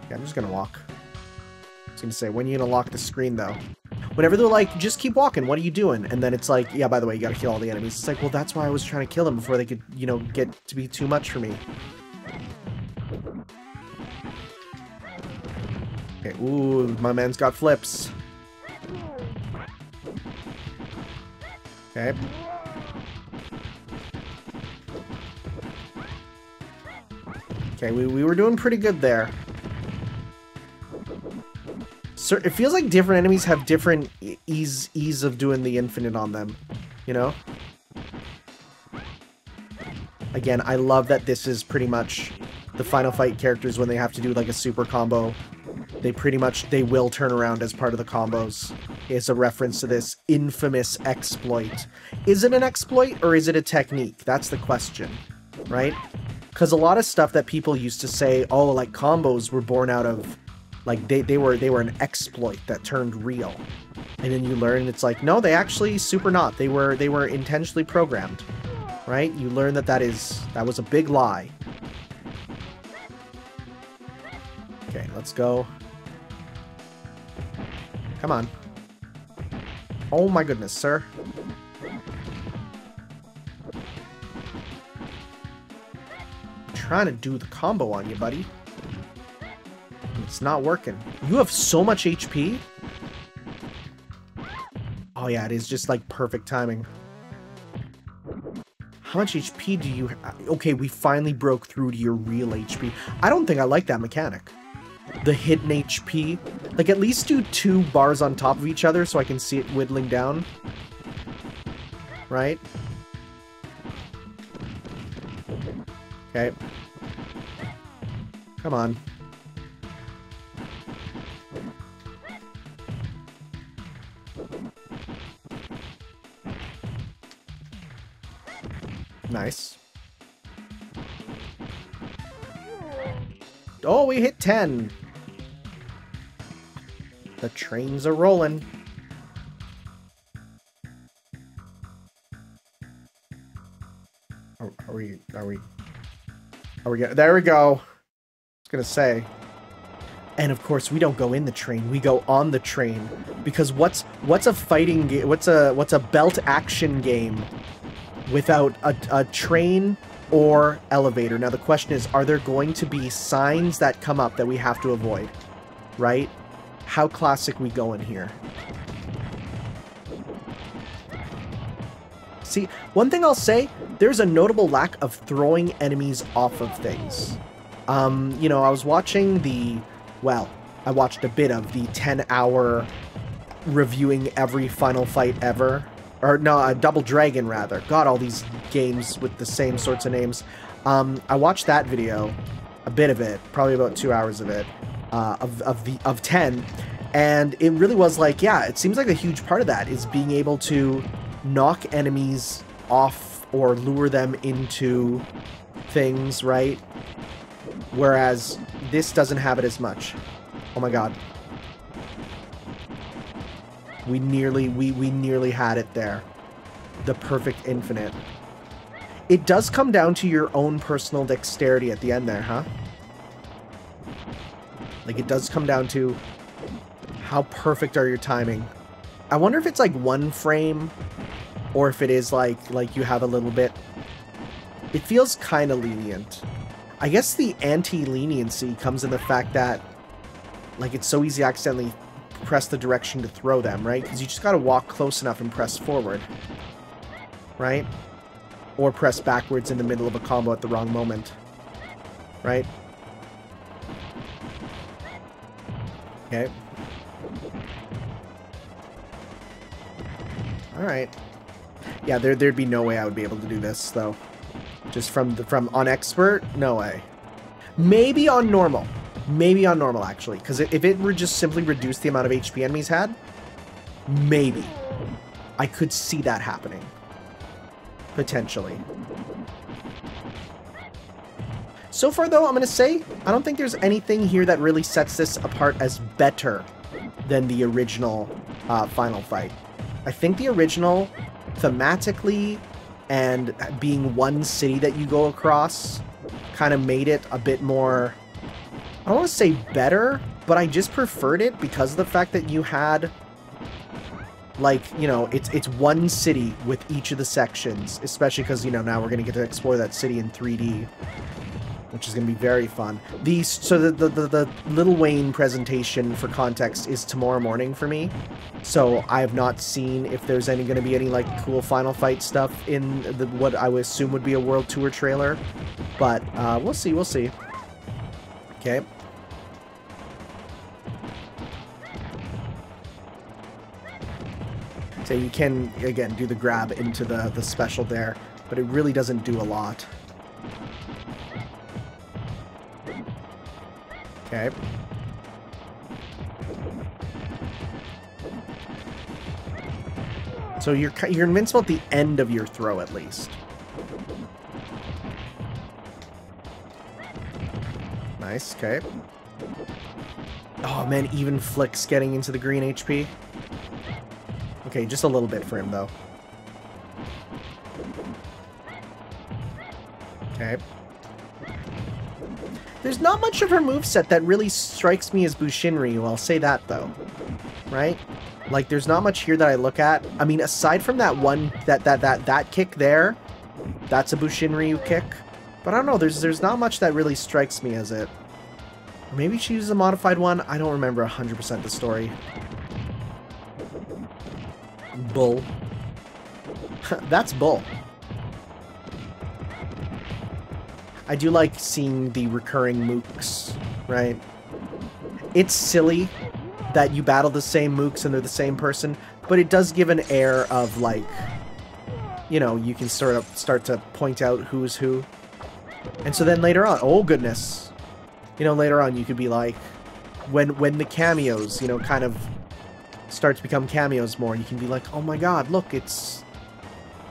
Yeah, I'm just gonna walk. I was gonna say, when are you gonna lock the screen though? Whenever they're like, just keep walking, what are you doing? And then it's like, yeah, by the way, you gotta kill all the enemies. It's like, well, that's why I was trying to kill them before they could, you know, get to be too much for me. Okay, ooh, my man's got flips. Okay. Okay, we were doing pretty good there. It feels like different enemies have different ease of doing the infinite on them, you know? Again, I love that this is pretty much the Final Fight characters when they have to do like a super combo. They pretty much, they will turn around as part of the combos. It's a reference to this infamous exploit. Is it an exploit or is it a technique? That's the question, right? Because a lot of stuff that people used to say, oh, like combos were born out of, like they were an exploit that turned real. And then you learn it's like, no, they actually super not. They were intentionally programmed, right? You learn that that was a big lie. Okay, let's go. Come on. Oh my goodness, sir. I'm trying to do the combo on you, buddy. It's not working. You have so much HP. Oh yeah, it is just like perfect timing. How much HP do you have? Okay, we finally broke through to your real HP. I don't think I like that mechanic. The hidden HP. Like, at least do two bars on top of each other so I can see it whittling down. Right? Okay. Come on. Nice. Oh, we hit 10. The trains are rolling. Are we there we go. I was gonna say. And of course we don't go in the train, we go on the train. Because what's a fighting game, what's a belt action game without a train or elevator? Now the question is, are there going to be signs that come up that we have to avoid? Right? How classic we go in here. See, one thing I'll say, there's a notable lack of throwing enemies off of things. You know, I was watching I watched a bit of the 10-hour reviewing every Final Fight ever. Or no, Double Dragon rather. God, all these games with the same sorts of names. I watched that video, a bit of it, probably about 2 hours of it. Of 10, and it really was like, yeah, it seems like a huge part of that is being able to knock enemies off or lure them into things, right? Whereas this doesn't have it as much. Oh my god, we nearly had it there. The perfect infinite. It does come down to your own personal dexterity at the end there, huh? Like, it does come down to how perfect are your timing. I wonder if it's like one frame or if it is like you have a little bit. It feels kind of lenient. I guess the anti-leniency comes in the fact that like it's so easy to accidentally press the direction to throw them, right? Because you just got to walk close enough and press forward, right? Or press backwards in the middle of a combo at the wrong moment, right? Okay. Alright. Yeah, there'd be no way I would be able to do this, though. Just from on expert? No way. Maybe on normal. Maybe on normal, actually. Because if it were just simply reduce the amount of HP enemies had, maybe. I could see that happening. Potentially. So far, though, I'm going to say, I don't think there's anything here that really sets this apart as better than the original Final Fight. I think the original, thematically, and being one city that you go across, kind of made it a bit more, I don't want to say better, but I just preferred it because of the fact that you had, like, you know, it's one city with each of the sections, especially because, you know, now we're going to get to explore that city in 3D. Which is going to be very fun. So the Lil Wayne presentation, for context, is tomorrow morning for me. So I have not seen if there's going to be any like cool Final Fight stuff in the, what I would assume would be a World Tour trailer. But we'll see, we'll see. Okay. So you can, again, do the grab into the special there, but it really doesn't do a lot. Okay. So you're invincible at the end of your throw, at least. Nice, okay. Oh man, even Flick's getting into the green HP. Okay, just a little bit for him, though. Okay. There's not much of her moveset that really strikes me as Bushinryu, I'll say that, though. Right? Like, there's not much here that I look at. I mean, aside from that one, that kick there, that's a Bushinryu kick. But I don't know, there's not much that really strikes me as it. Maybe she uses a modified one? I don't remember 100% the story. Bull. That's bull. I do like seeing the recurring mooks, right? It's silly that you battle the same mooks and they're the same person, but it does give an air of, like, you know, you can sort of start to point out who's who. And so then later on, oh goodness, you know, later on you could be like, when the cameos, you know, kind of start to become cameos more, you can be like, oh my god, look, it's,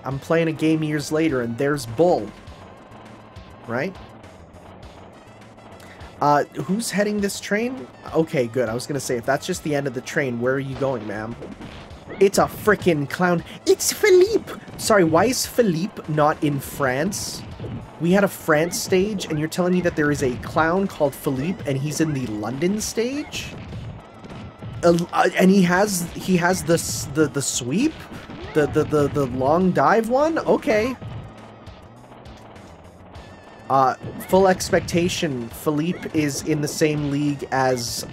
I'm playing a game years later and there's Bull, right? Who's heading this train? Okay, good, I was gonna say, if that's just the end of the train, where are you going, ma'am? It's a frickin' clown. It's Philippe! Sorry, why is Philippe not in France? We had a France stage, and you're telling me that there is a clown called Philippe, and he's in the London stage? And he has the sweep? The long dive one? Okay. Full expectation, Philippe is in the same league as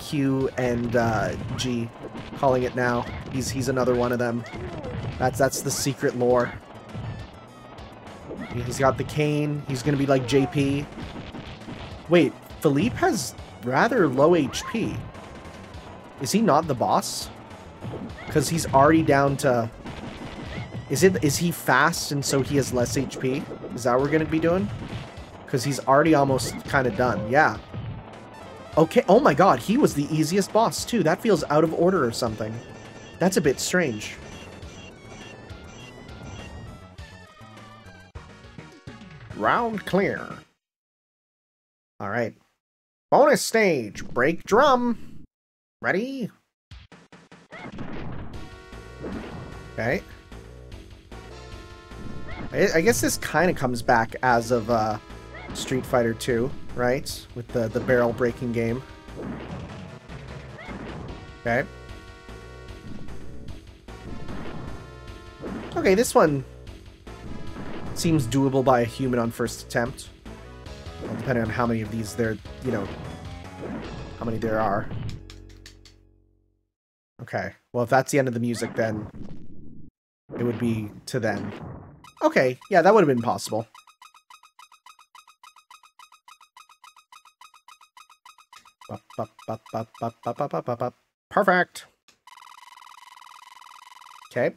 Q and G. Calling it now. He's another one of them. That's the secret lore. He's got the cane. He's gonna be like JP. Wait, Philippe has rather low HP. Is he not the boss? Because he's already down to... Is he fast and so he has less HP? Is that what we're gonna be doing? Because he's already almost kind of done. Yeah. Okay, oh my god, he was the easiest boss too. That feels out of order or something. That's a bit strange. Round clear. Alright. Bonus stage! Break drum! Ready? Okay. I guess this kind of comes back as of Street Fighter 2, right? With the barrel breaking game. Okay. Okay, this one seems doable by a human on first attempt. Well, depending on how many of these there, you know, how many there are. Okay. Well, if that's the end of the music, then it would be to them. Okay. Yeah, that would have been possible. Perfect. Okay.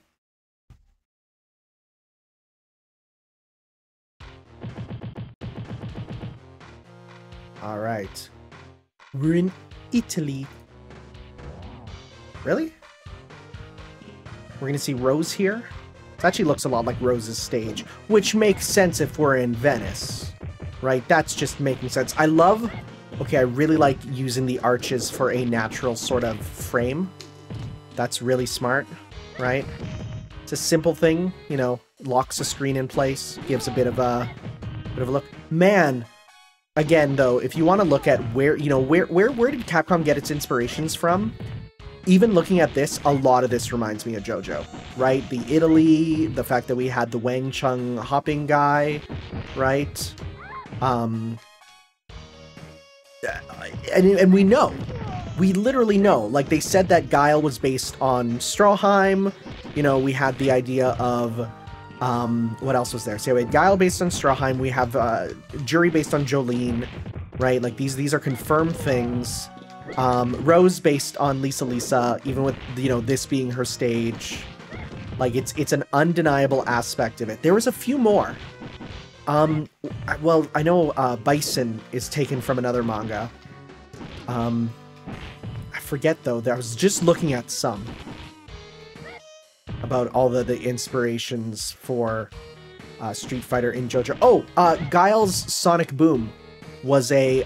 All right. We're in Italy. Really? We're gonna see Rose here? It actually looks a lot like Rose's stage, which makes sense if we're in Venice, right? That's just making sense. I love... Okay, I really like using the arches for a natural sort of frame. That's really smart, right? It's a simple thing, you know, locks the screen in place, gives a bit of a look. Man, again though, if you want to look at where, you know, where did Capcom get its inspirations from? Even looking at this, a lot of this reminds me of JoJo, right? The Italy, the fact that we had the Wang Chung hopping guy, right? And we know, we literally know, like they said that Guile was based on Stroheim, you know, we had the idea of, what else was there? So we had Guile based on Stroheim, we have Jury based on Jolene, right? Like these are confirmed things. Rose based on Lisa Lisa, even with, you know, this being her stage. Like, it's an undeniable aspect of it. There was a few more. Well, I know Bison is taken from another manga. I forget, though. I was just looking at some. About all the inspirations for Street Fighter in JoJo. Oh, Guile's Sonic Boom was a...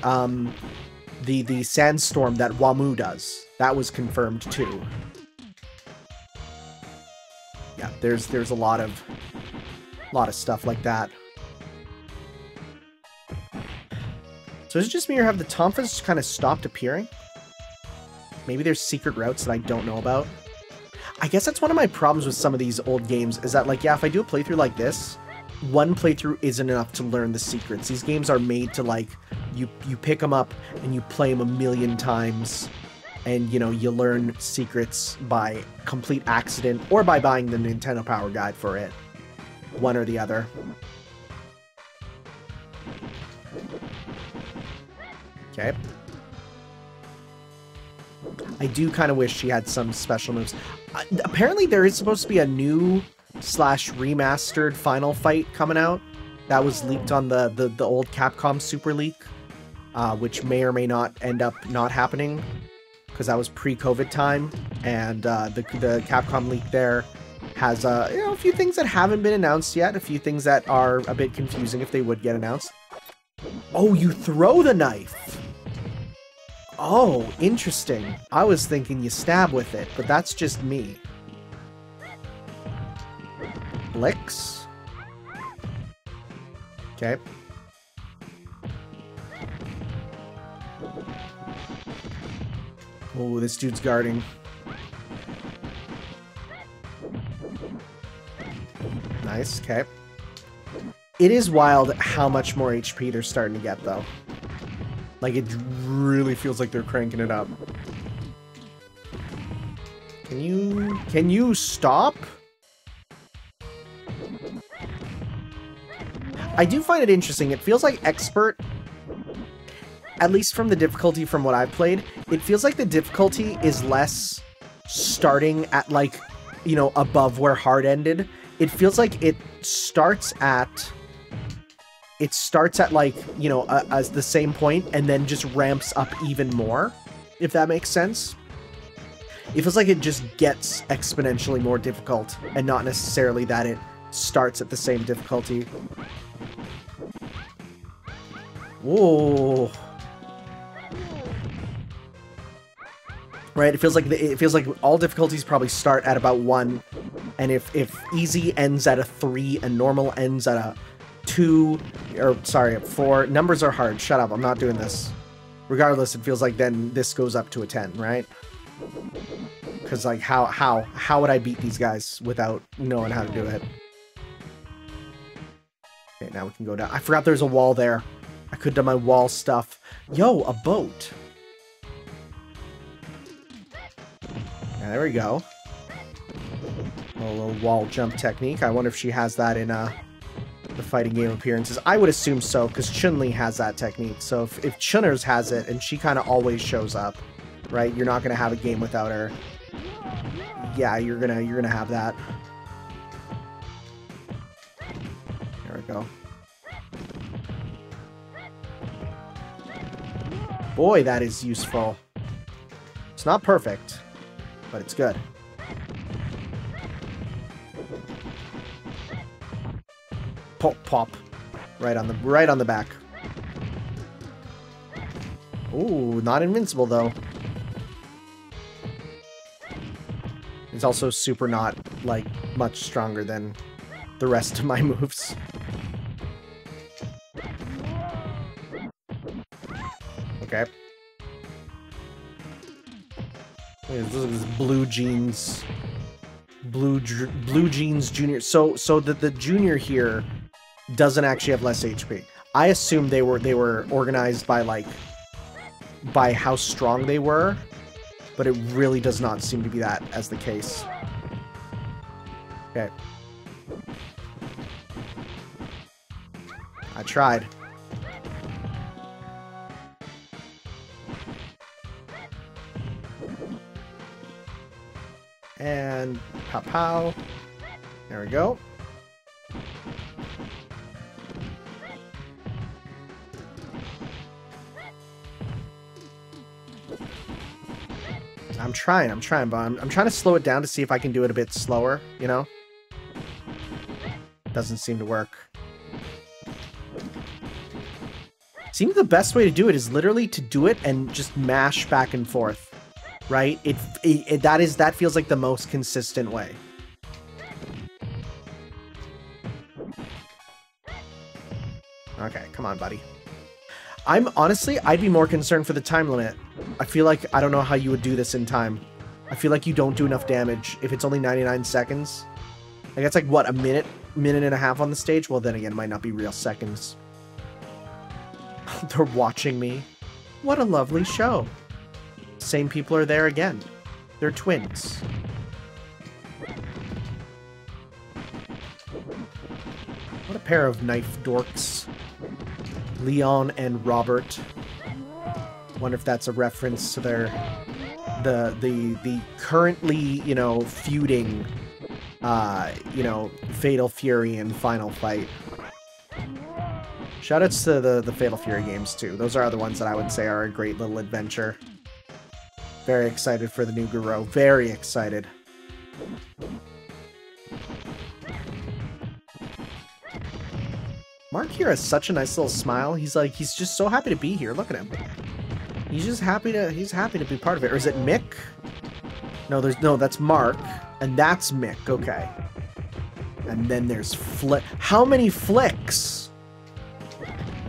the sandstorm that Wamu does. That was confirmed, too. Yeah, there's a lot of stuff like that. So is it just me, or have the Tomfas just kind of stopped appearing? Maybe there's secret routes that I don't know about. I guess that's one of my problems with some of these old games, is that, like, yeah, if I do a playthrough like this, one playthrough isn't enough to learn the secrets. These games are made to, like, you pick them up and you play them a million times, and, you know, you learn secrets by complete accident or by buying the Nintendo Power Guide for it. One or the other. Okay. I do kind of wish she had some special moves. Apparently there is supposed to be a new / remastered Final Fight coming out. That was leaked on the old Capcom Super Leak, which may or may not end up not happening, because that was pre-COVID time, and the Capcom leak there has you know, a few things that haven't been announced yet, a few things that are a bit confusing if they would get announced. Oh, you throw the knife! Oh, interesting. I was thinking you stab with it, but that's just me. Blicks? Okay. Oh, this dude's guarding. Nice, okay. It is wild how much more HP they're starting to get, though. Like, it really feels like they're cranking it up. Can you stop? I do find it interesting. It feels like Expert, at least from the difficulty from what I've played, it feels like the difficulty is less starting at, like, you know, above where hard ended. It feels like it starts at... It starts at, like, you know, as the same point and then just ramps up even more, if that makes sense. It feels like it just gets exponentially more difficult and not necessarily that it starts at the same difficulty. Whoa. Right, it feels like all difficulties probably start at about 1, and if easy ends at a 3 and normal ends at a 2, or sorry, a 4. Numbers are hard. Shut up, I'm not doing this. Regardless, it feels like then this goes up to a 10, right? Because, like, how would I beat these guys without knowing how to do it? Okay, now we can go down. I forgot there's a wall there. I could do my wall stuff. Yo, a boat. There we go. A little wall jump technique. I wonder if she has that in the fighting game appearances. I would assume so, because Chun-Li has that technique. So if Chunners has it, and she kind of always shows up, right? You're not going to have a game without her. Yeah, you're gonna have that. There we go. Boy, that is useful. It's not perfect, but it's good. Pop, right on the back. Ooh, not invincible though. It's also super not, like, much stronger than the rest of my moves. Okay. This is Blue Jeans. Blue Jeans Junior. So the Junior here doesn't actually have less HP. I assume they were organized by, like, by how strong they were, but it really does not seem to be that as the case. Okay. I tried. And pow pow. There we go. I'm trying, but I'm trying to slow it down to see if I can do it a bit slower, you know? Doesn't seem to work. Seems the best way to do it is literally to do it and just mash back and forth, right? That feels like the most consistent way. Okay, come on, buddy. I'm honestly, I'd be more concerned for the time limit. I feel like I don't know how you would do this in time. I feel like you don't do enough damage if it's only 99 seconds. I guess like what, a minute, minute and a half on the stage? Well, then again, it might not be real seconds. They're watching me. What a lovely show. Same people are there again. They're twins. What a pair of knife dorks. Leon and Robert. Wonder if that's a reference to their the currently, you know, feuding you know, Fatal Fury and Final Fight. Shoutouts to the Fatal Fury games too. Those are other ones that I would say are a great little adventure. Very excited for the new Guro. Very excited. Mark here has such a nice little smile. He's like, he's just so happy to be here. Look at him. He's just happy to, he's happy to be part of it. Or is it Mick? No, there's, no, that's Mark. And that's Mick, okay. And then there's Flick. How many Flicks?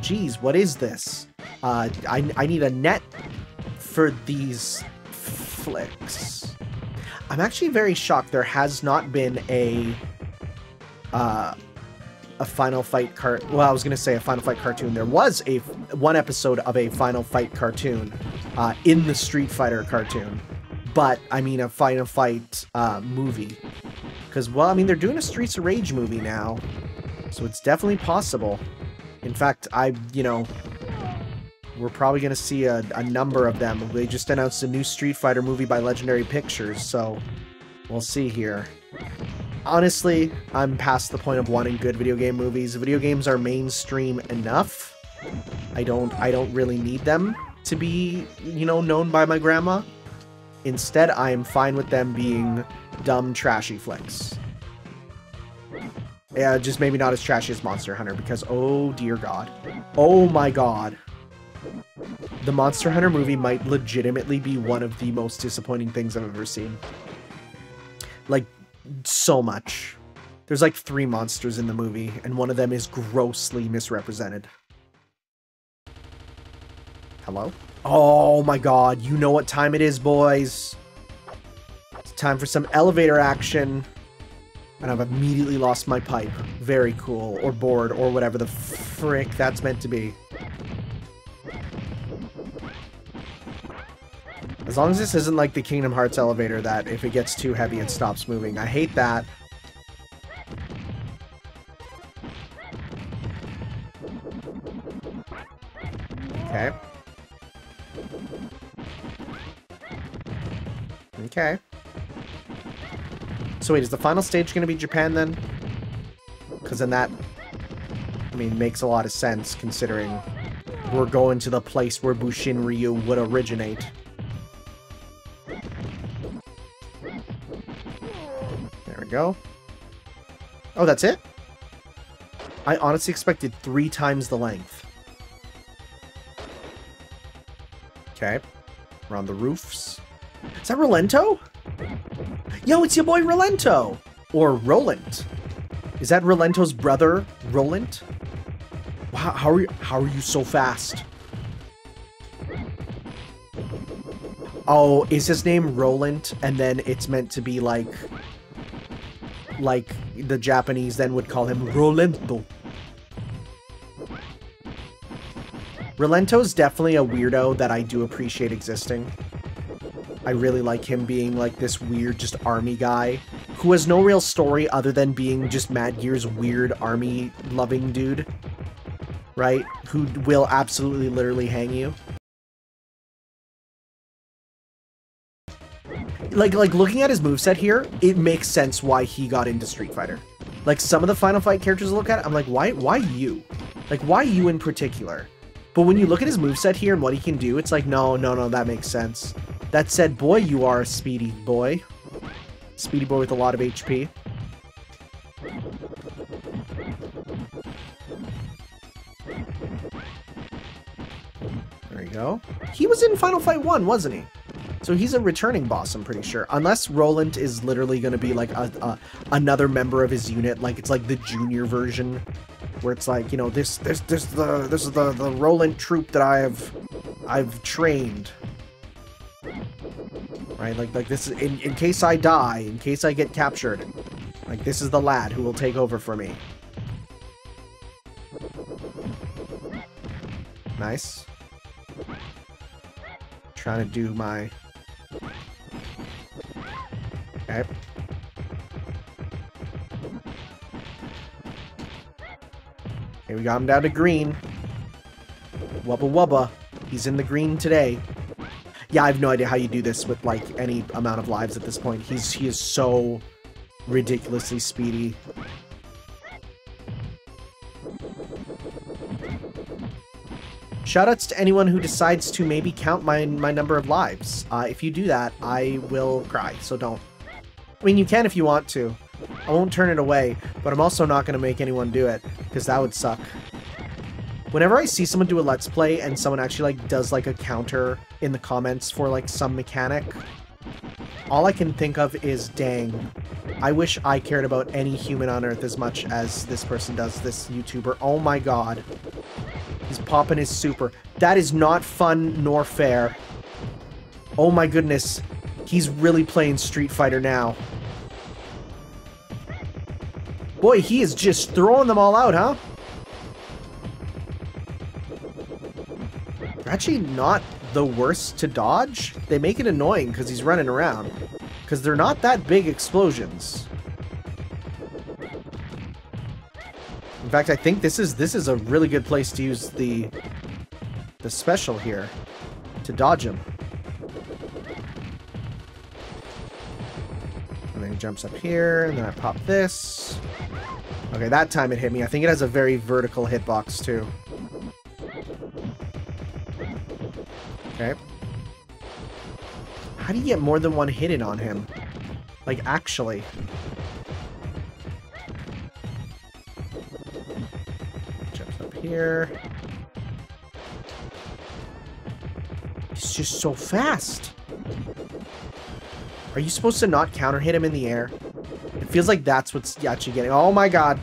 Jeez, what is this? I need a net for these Flicks. I'm actually very shocked there has not been a Final Fight cart. Well, I was gonna say a Final Fight cartoon. There was one episode of a Final Fight cartoon in the Street Fighter cartoon, but I mean a Final Fight movie. Because, well, I mean they're doing a Streets of Rage movie now, so it's definitely possible. In fact, you know, we're probably gonna see a number of them. They just announced a new Street Fighter movie by Legendary Pictures, so we'll see here. Honestly, I'm past the point of wanting good video game movies. Video games are mainstream enough. I don't really need them to be, you know, known by my grandma. Instead, I am fine with them being dumb, trashy flicks. Yeah, just maybe not as trashy as Monster Hunter, because oh dear God. Oh my God. The Monster Hunter movie might legitimately be one of the most disappointing things I've ever seen. Like, so much. There's like 3 monsters in the movie, and one of them is grossly misrepresented. Hello? Oh my God, you know what time it is, boys. It's time for some elevator action. And I've immediately lost my pipe. Very cool, or bored, or whatever the frick that's meant to be. As long as this isn't like the Kingdom Hearts elevator that if it gets too heavy it stops moving. I hate that. Okay. Okay. So wait, is the final stage going to be Japan then? Because then that, I mean, makes a lot of sense considering we're going to the place where Bushinryu would originate. Go. Oh, that's it? I honestly expected 3 times the length. Okay. We're on the roofs. Is that Rolento? Yo, it's your boy Rolento! Or Roland. Is that Rolento's brother, Roland? Wow, how are you so fast? Oh, is his name Roland? And then it's meant to be like the Japanese then would call him Rolento. Rolento's definitely a weirdo that I do appreciate existing. I really like him being like this weird just army guy who has no real story other than being just Mad Gear's weird army loving dude, right? Who will absolutely literally hang you. Like looking at his moveset here, it makes sense why he got into Street Fighter. Like, some of the Final Fight characters I look at, I'm like, why you? Like, why you in particular? But when you look at his moveset here and what he can do, it's like, no, that makes sense. That said, boy, you are a speedy boy. Speedy boy with a lot of HP. There we go. He was in Final Fight 1, wasn't he? So he's a returning boss, I'm pretty sure. Unless Roland is literally going to be like another member of his unit, like it's like the junior version, where it's like, you know, this is the Roland troop that I've trained, right? Like this is in case I die, in case I get captured, like this is the lad who will take over for me. Nice. Trying to do my. Okay. Here we got him down to green. Wubba wubba. He's in the green today. Yeah, I have no idea how you do this with like any amount of lives at this point. He is so ridiculously speedy. Shoutouts to anyone who decides to maybe count my number of lives. If you do that, I will cry, so don't. I mean, you can if you want to. I won't turn it away, but I'm also not going to make anyone do it, because that would suck. Whenever I see someone do a Let's Play and someone actually like does like a counter in the comments for like some mechanic, all I can think of is, dang, I wish I cared about any human on Earth as much as this person does, this YouTuber. Oh my god. He's popping his super. That is not fun nor fair. Oh my goodness. He's really playing Street Fighter now. Boy, he is just throwing them all out, huh? They're actually not the worst to dodge. They make it annoying because he's running around. Because they're not that big explosions. In fact, I think this is a really good place to use the special here to dodge him. And then he jumps up here, and then I pop this. Okay, that time it hit me. I think it has a very vertical hitbox too. Okay. How do you get more than one hit in on him? Like, actually. Here. He's just so fast. Are you supposed to not counter hit him in the air? It feels like that's what's actually getting. Oh my god.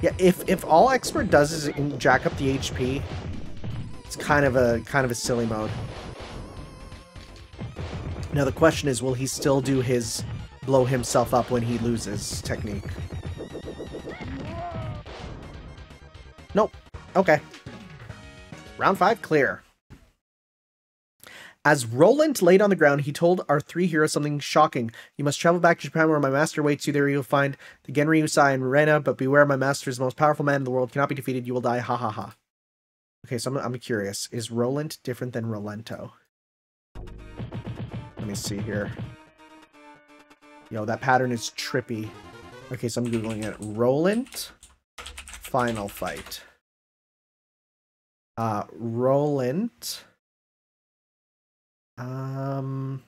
Yeah, if all Expert does is jack up the HP, it's kind of a silly mode. Now the question is, will he still do his blow himself up when he loses technique? Nope. Okay. Round 5 clear. As Roland laid on the ground, he told our three heroes something shocking. You must travel back to Japan where my master waits you. There you'll find the Genryusai and Rena, but beware, my master is the most powerful man in the world. Cannot be defeated. You will die. Ha ha ha. Okay, so I'm curious. Is Roland different than Rolento? Let me see here. Yo, that pattern is trippy. Okay, so I'm Googling it. Roland Final Fight. Roland. I'm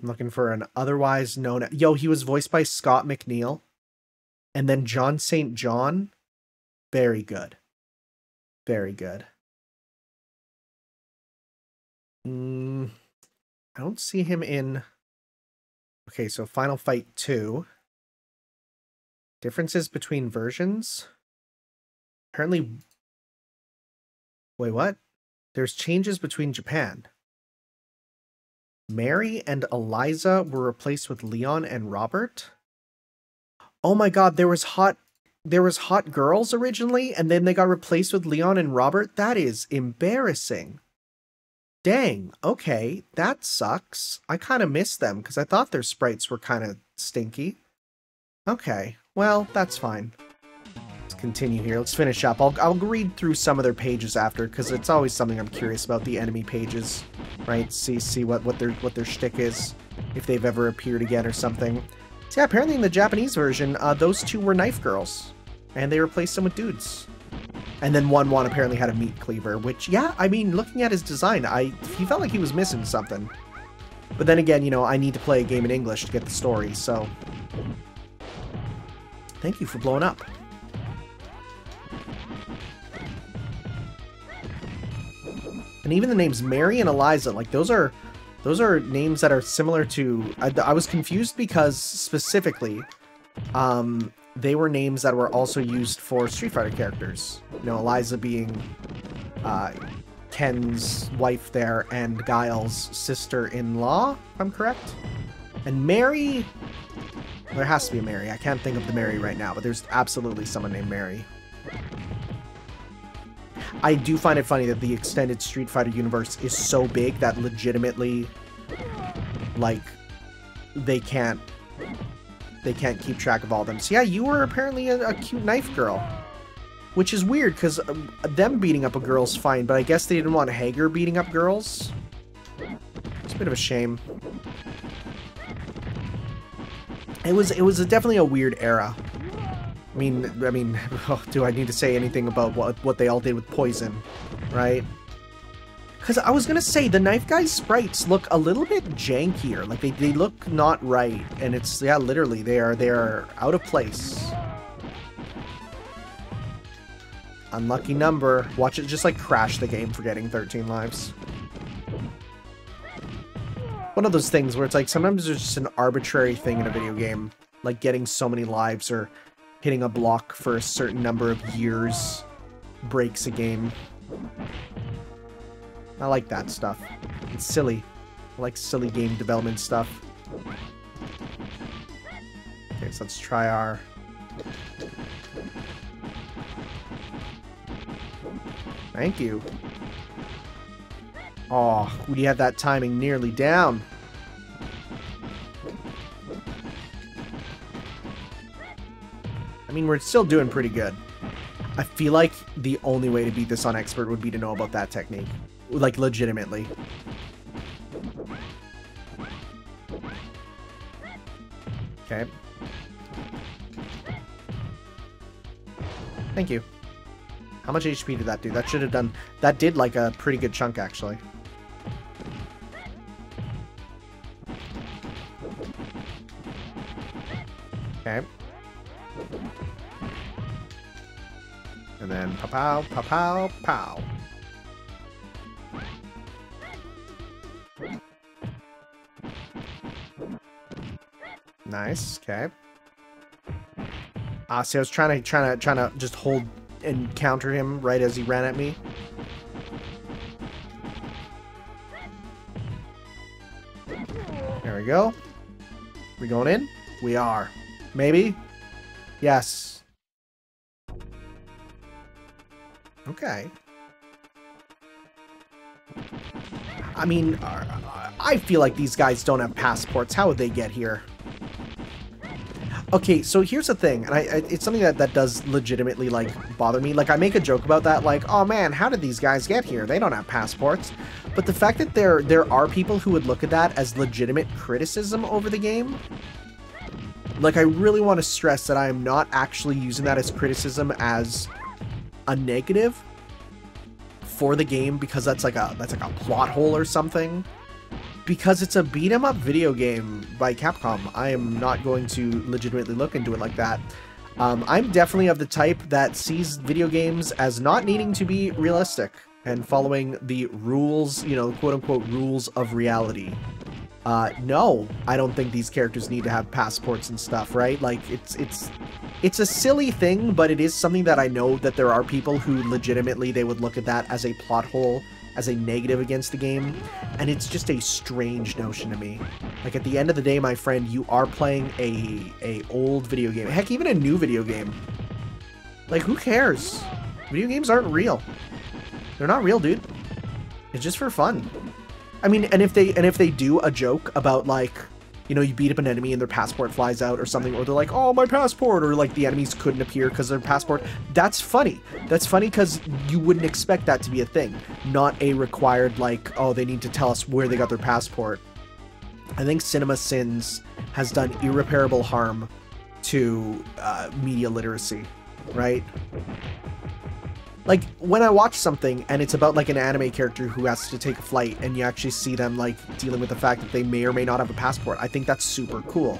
looking for an otherwise known. Yo, he was voiced by Scott McNeil. And then John St. John. Very good. Very good. I don't see him in. Okay, so Final Fight 2. Differences between versions? Apparently. Wait, what? There's changes between Japan. Mary and Eliza were replaced with Leon and Robert. Oh my god, there was hot girls originally, and then they got replaced with Leon and Robert? That is embarrassing. Dang, okay, that sucks. I kind of missed them, because I thought their sprites were kind of stinky. Okay, well, that's fine. Let's continue here. Let's finish up. I'll read through some of their pages after, because it's always something I'm curious about, the enemy pages, right? See what their shtick is, if they've ever appeared again or something. So yeah, apparently in the Japanese version, those two were knife girls, and they replaced them with dudes. And then Wan Wan apparently had a meat cleaver, which, yeah, I mean, looking at his design, he felt like he was missing something. But then again, you know, I need to play a game in English to get the story, so... Thank you for blowing up. And even the names Mary and Eliza, like, those are names that are similar to... I was confused because, specifically, they were names that were also used for Street Fighter characters. You know, Eliza being Ken's wife there and Guile's sister-in-law, if I'm correct. And Mary... Well, there has to be a Mary. I can't think of the Mary right now, but there's absolutely someone named Mary. I do find it funny that the extended Street Fighter universe is so big that legitimately, like, they can't keep track of all of them. So yeah, you were apparently a cute knife girl. Which is weird, because them beating up a girl's fine, but I guess they didn't want Haggar beating up girls. It's a bit of a shame. It was definitely a weird era. I mean, oh, do I need to say anything about what they all did with poison, right? Because I was going to say, the knife guy's sprites look a little bit jankier. Like, they look not right. And it's, yeah, literally, they are out of place. Unlucky number. Watch it just, like, crash the game for getting 13 lives. One of those things where it's like, sometimes there's just an arbitrary thing in a video game. Like, getting so many lives or hitting a block for a certain number of years breaks a game. I like that stuff. It's silly. I like silly game development stuff. Okay, so let's try our... Thank you. Oh, we had that timing nearly down. I mean, we're still doing pretty good. I feel like the only way to beat this on expert would be to know about that technique. Like, legitimately. Okay. Thank you. How much HP did that do? That should have done... That did, like, a pretty good chunk, actually. Okay. And then... Pow, pow, pow, pow. Nice. Okay. Ah, see, I was trying to just hold and counter him right as he ran at me. There we go. We going in? We are. Maybe. Yes. Okay. I mean, I feel like these guys don't have passports. How would they get here? Okay, so here's the thing, and it's something that does legitimately, like, bother me. Like, I make a joke about that, like, oh man, how did these guys get here? They don't have passports. But the fact that there are people who would look at that as legitimate criticism over the game, like, I really want to stress that I am not actually using that as criticism as a negative for the game, because that's like a plot hole or something. Because it's a beat-em-up video game by Capcom, I am not going to legitimately look into it like that. I'm definitely of the type that sees video games as not needing to be realistic and following the rules, you know, quote-unquote rules of reality. No, I don't think these characters need to have passports and stuff, right? Like, it's a silly thing, but it is something that I know that there are people who legitimately, they would look at that as a plot hole, as a negative against the game, and it's just a strange notion to me. Like, at the end of the day, my friend, you are playing a old video game. Heck, even a new video game. Like, who cares? Video games aren't real. They're not real, dude. It's just for fun. I mean, and if they do a joke about, like, you know, you beat up an enemy and their passport flies out or something, or they're like, oh, my passport, or like the enemies couldn't appear because their passport, that's funny. That's funny because you wouldn't expect that to be a thing, not a required, like, oh, they need to tell us where they got their passport. I think Cinema Sins has done irreparable harm to media literacy, right? Like, when I watch something and it's about, like, an anime character who has to take a flight and you actually see them, like, dealing with the fact that they may or may not have a passport, I think that's super cool.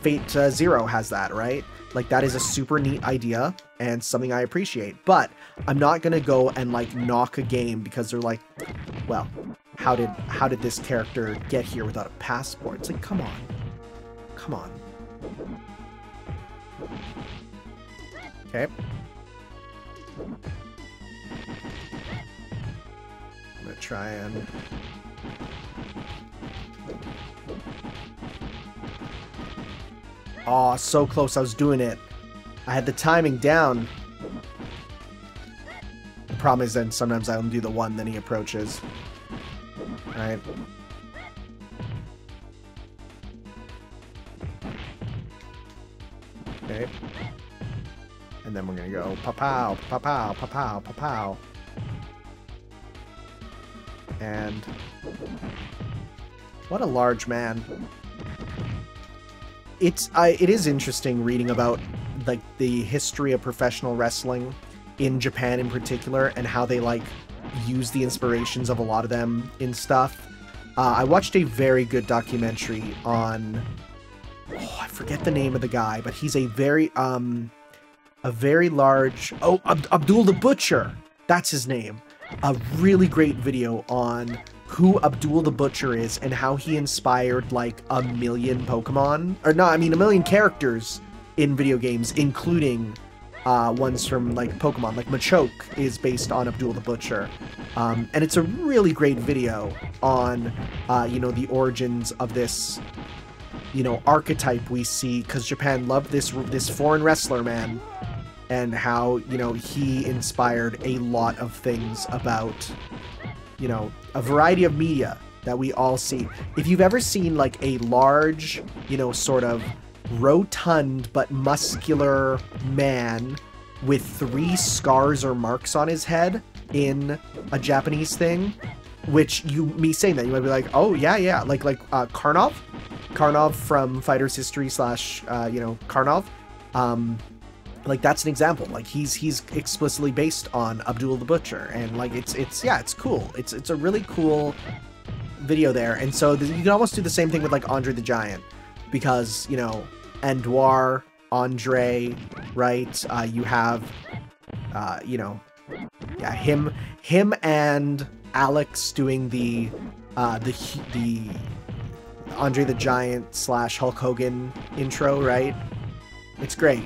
Fate Zero has that, right? Like, that is a super neat idea and something I appreciate. But I'm not gonna go and, like, knock a game because they're like, well, how did this character get here without a passport? It's like, come on. Come on. Okay. I'm gonna try and... Aw, oh, so close, I was doing it. I had the timing down. The problem is then sometimes I only do the one, then he approaches. Alright. Okay. And then we're gonna go pa-pow, pa-pow, pa-pow, pa-pow. And what a large man. It is interesting reading about, like, the history of professional wrestling in Japan in particular, and how they, like, use the inspirations of a lot of them in stuff. I watched a very good documentary on, oh, I forget the name of the guy, but he's Abdullah the Butcher, that's his name. A really great video on who Abdullah the Butcher is and how he inspired, like, a million Pokemon, or no, I mean a million characters in video games, including ones from, like, Pokemon. Like, Machoke is based on Abdullah the Butcher. And it's a really great video on, you know, the origins of this, you know, archetype we see, because Japan loved this foreign wrestler, man, and how, you know, he inspired a lot of things about, you know, a variety of media that we all see. If you've ever seen, like, a large, you know, sort of rotund but muscular man with 3 scars or marks on his head in a Japanese thing, which me saying that, you might be like, oh, yeah, like Karnov from Fighters History / you know, Karnov. Like, that's an example. Like, he's explicitly based on Abdullah the Butcher, and, like, it's cool. It's a really cool video there. And so you can almost do the same thing with, like, Andre the Giant, because, you know, Andore, Andre, right? You have, you know, yeah, him and Alex doing the Andre the Giant / Hulk Hogan intro, right? It's great.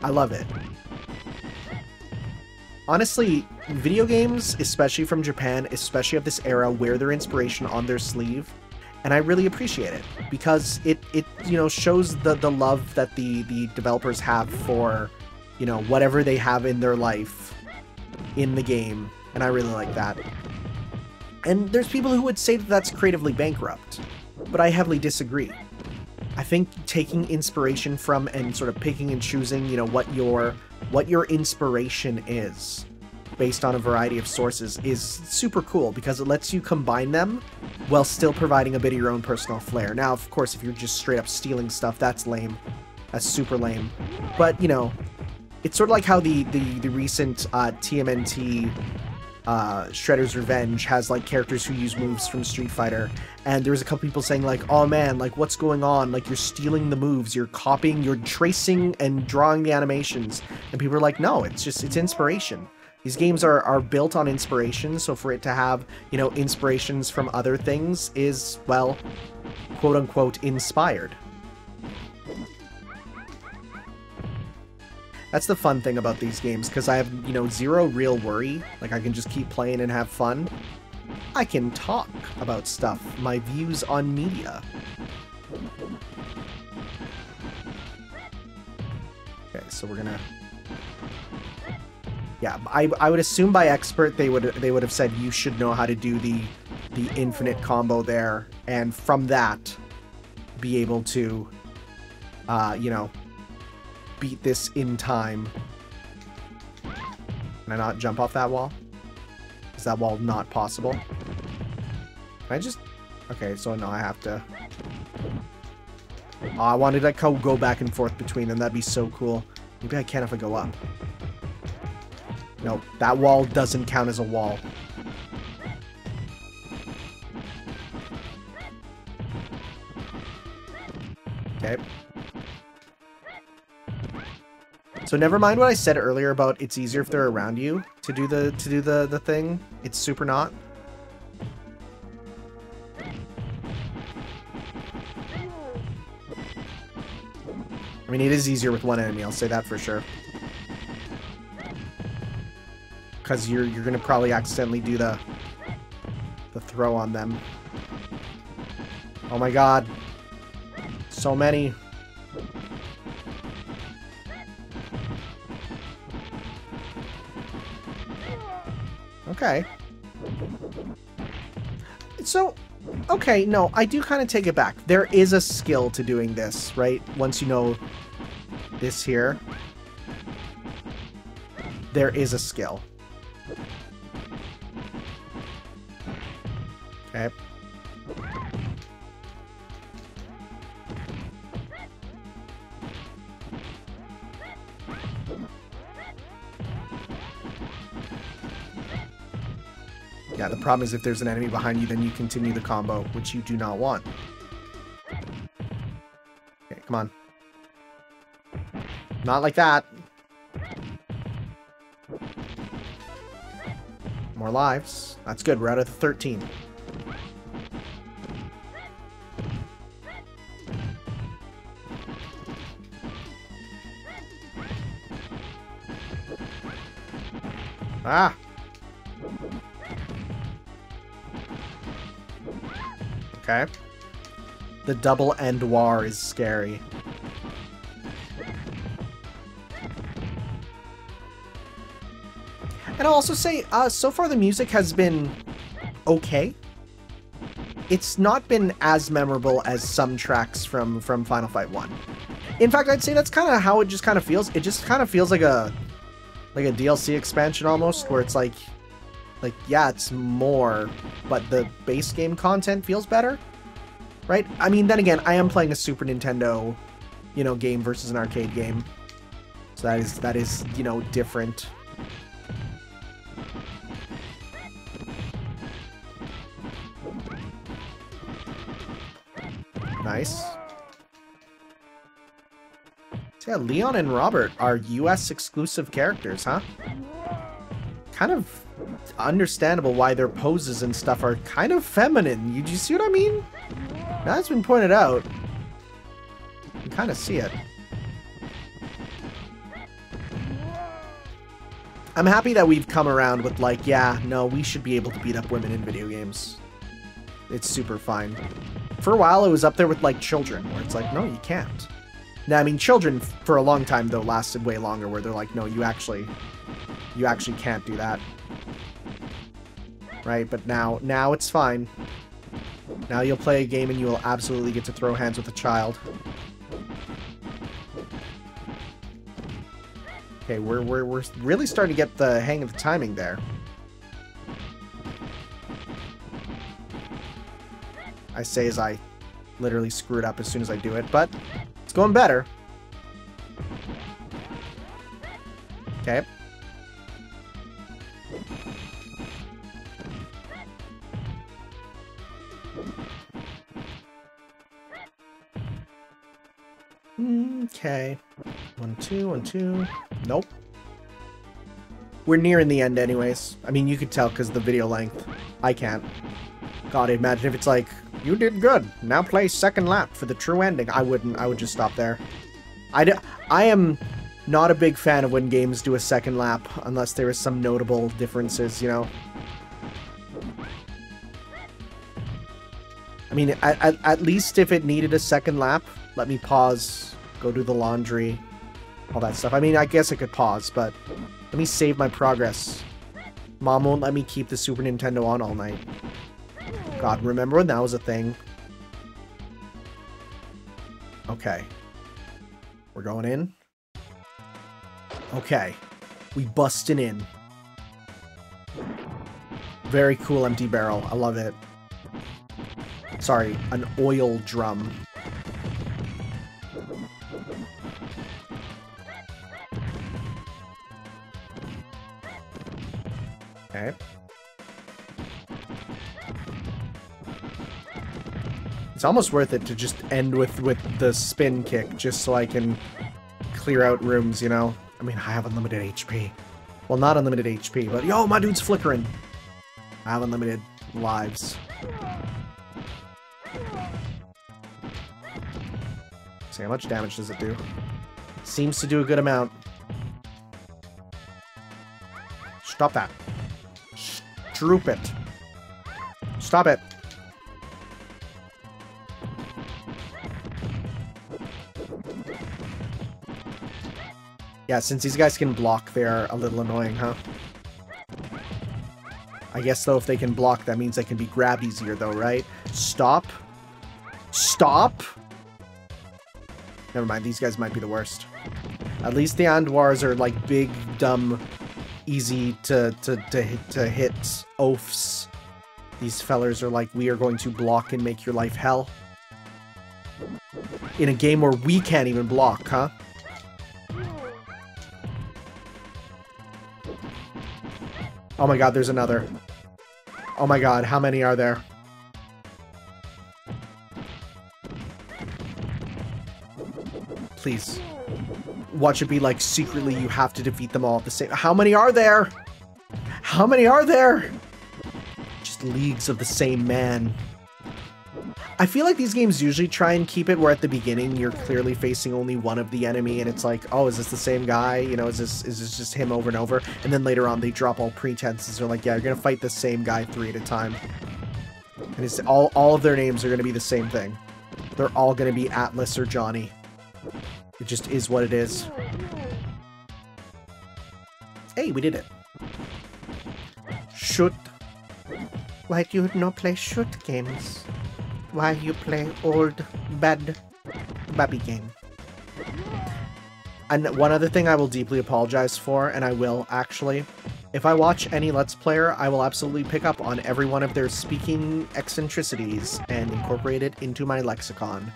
I love it. Honestly, video games, especially from Japan, especially of this era, wear their inspiration on their sleeve, and I really appreciate it, because it you know, shows the love that the developers have for, you know, whatever they have in their life in the game, and I really like that. And there's people who would say that that's creatively bankrupt, but I heavily disagree. I think taking inspiration from and sort of picking and choosing, you know, what your inspiration is based on a variety of sources is super cool, because it lets you combine them while still providing a bit of your own personal flair. Now, of course, if you're just straight up stealing stuff, that's lame. That's super lame. But, you know, it's sort of like how the recent TMNT Shredder's Revenge has, like, characters who use moves from Street Fighter, and there was a couple people saying, like, oh man, like, what's going on? Like, you're stealing the moves, you're copying, you're tracing and drawing the animations. And people are like, no, it's inspiration. These games are built on inspiration, so for it to have, you know, inspirations from other things is, well, quote unquote inspired. That's the fun thing about these games, because I have, you know, zero real worry. Like, I can just keep playing and have fun. I can talk about stuff, my views on media. Okay, so we're gonna... Yeah, I would assume by expert they would have said you should know how to do the the infinite combo there, and from that, be able to, you know, beat this in time. Can I not jump off that wall? Is that wall not possible? Can I just... Okay, so no, I have to... Oh, I wanted to go back and forth between them. That'd be so cool. Maybe I can if I go up. Nope, that wall doesn't count as a wall. Okay. So never mind what I said earlier about it's easier if they're around you to do the thing. It's super not. I mean, it is easier with one enemy, I'll say that for sure. Because you're gonna probably accidentally do the throw on them. Oh my god. So many. Okay. So, okay, no, I do kind of take it back. There is a skill to doing this, right? Once you know this here, there is a skill. Okay. Yeah, the problem is if there's an enemy behind you, then you continue the combo, which you do not want. Okay, come on. Not like that. More lives. That's good. We're out of 13. Ah! Okay. The double endoir is scary. And I'll also say, so far the music has been okay. It's not been as memorable as some tracks from Final Fight 1. In fact, I'd say that's kind of how it just kind of feels. It just kind of feels like a DLC expansion almost, where it's like, yeah, it's more, but the base game content feels better, right? I mean, then again, I am playing a Super Nintendo, you know, game versus an arcade game. So that is, you know, different. Nice. So yeah, Leon and Robert are US exclusive characters, huh? Kind of understandable why their poses and stuff are kind of feminine. You see what I mean? That's been pointed out. You can kind of see it. I'm happy that we've come around with like, yeah, no, we should be able to beat up women in video games. It's super fine. For a while, it was up there with like children, where it's like, no, you can't. Now, I mean, children for a long time though lasted way longer, where they're like, no, you actually can't do that. Right, but now it's fine. Now you'll play a game and you will absolutely get to throw hands with a child. Okay, we're really starting to get the hang of the timing there. I say as I literally screw it up as soon as I do it, but it's going better. Okay. Okay. 1, 2, 1, 2. Nope. We're nearing the end anyways. I mean, you could tell because of the video length. I can't. God, imagine if it's like, you did good. Now play second lap for the true ending. I wouldn't. I would just stop there. I am not a big fan of when games do a second lap unless there is some notable differences, you know? I mean, at least if it needed a second lap, let me pause, go do the laundry, all that stuff. I mean, I guess I could pause, but let me save my progress. Mom won't let me keep the Super Nintendo on all night. God, remember when that was a thing? Okay. We're going in. Okay. We bustin' in. Very cool empty barrel. I love it. Sorry, an oil drum. Okay. It's almost worth it to just end with the spin kick, just so I can clear out rooms, you know? I mean, I have unlimited HP. Well, not unlimited HP, but yo, my dude's flickering. I have unlimited lives. See, how much damage does it do? Seems to do a good amount. Stop that. Stroop it. Stop it. Yeah, since these guys can block, they're a little annoying, huh? I guess, though, if they can block, that means they can be grabbed easier, though, right? Stop. Stop! Never mind, these guys might be the worst. At least the Andwars are, like, big, dumb, easy to hit oafs. These fellers are like, we are going to block and make your life hell. In a game where we can't even block, huh? Oh my god, there's another. Oh my god, how many are there? Please. Watch it be like, secretly you have to defeat them all at the same- How many are there? How many are there? Just leagues of the same man. I feel like these games usually try and keep it where at the beginning you're clearly facing only one of the enemy and it's like, oh, is this the same guy? You know, is this just him over and over? And then later on they drop all pretenses. They're like, yeah, you're gonna fight the same guy three at a time. And it's all of their names are gonna be the same thing. They're all gonna be Atlas or Johnny. It just is what it is. Hey, we did it. Shoot. Why do you not play shoot games? Why you play old, bad, baby game. And one other thing I will deeply apologize for, and I will, actually. If I watch any Let's Player, I will absolutely pick up on every one of their speaking eccentricities and incorporate it into my lexicon.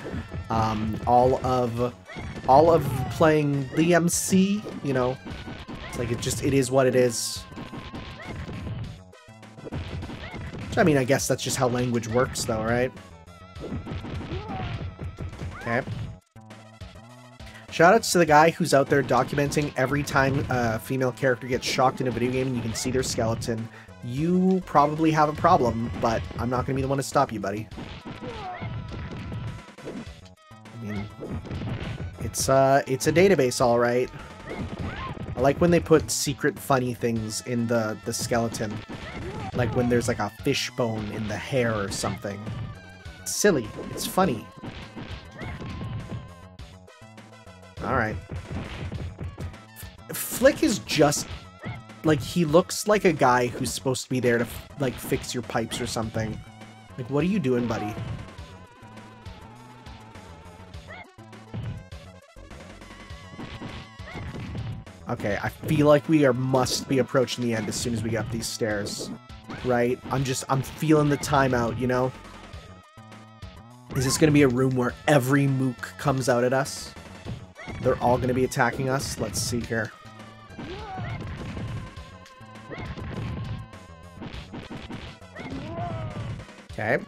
All of playing the MC, you know. It's like, it is what it is. I mean, I guess that's just how language works, though, right? Okay. Shoutouts to the guy who's out there documenting every time a female character gets shocked in a video game and you can see their skeleton. You probably have a problem, but I'm not going to be the one to stop you, buddy. I mean, it's a database, all right. I like when they put secret funny things in the skeleton. Like when there's like a fish bone in the hair or something. It's silly. It's funny. Alright. Flick is just... Like, he looks like a guy who's supposed to be there to, like, fix your pipes or something. Like, what are you doing, buddy? Okay, I feel like we must be approaching the end as soon as we get up these stairs. Right? I'm feeling the timeout, you know? Is this gonna be a room where every mook comes out at us? They're all gonna be attacking us? Let's see here. Okay.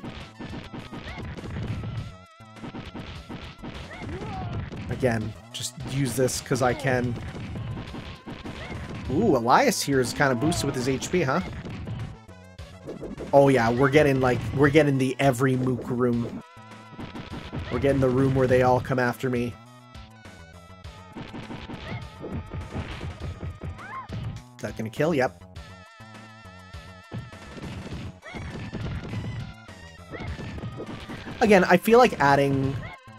Again, just use this because I can. Ooh, Elias here is kind of boosted with his HP, huh? Oh yeah, we're getting the every mook room. We're getting the room where they all come after me. Is that gonna kill? Yep. Again, I feel like adding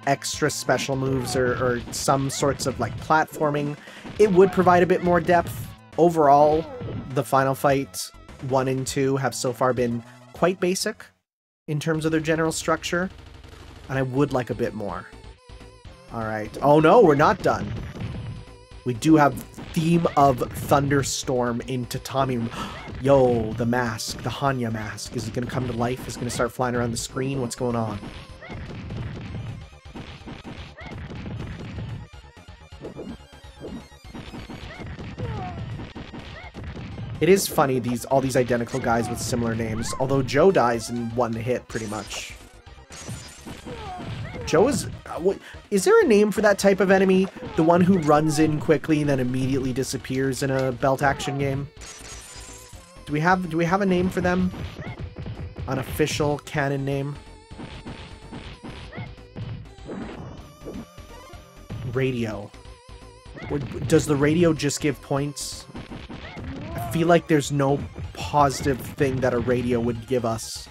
extra special moves or some sorts of like platforming, it would provide a bit more depth. Overall, the Final Fight 1 and 2 have so far been quite basic. in terms of their general structure, and I would like a bit more. Alright. Oh no, we're not done. We do have theme of thunderstorm in tatami room. Yo, the mask, the Hanya mask. Is it going to come to life? Is it going to start flying around the screen? What's going on? It is funny, all these identical guys with similar names, although Joe dies in one hit, pretty much. Joe is... what, is there a name for that type of enemy? The one who runs in quickly and then immediately disappears in a belt action game? Do we have a name for them? An official canon name? Radio. Does the radio just give points? I feel like there's no positive thing that a radio would give us.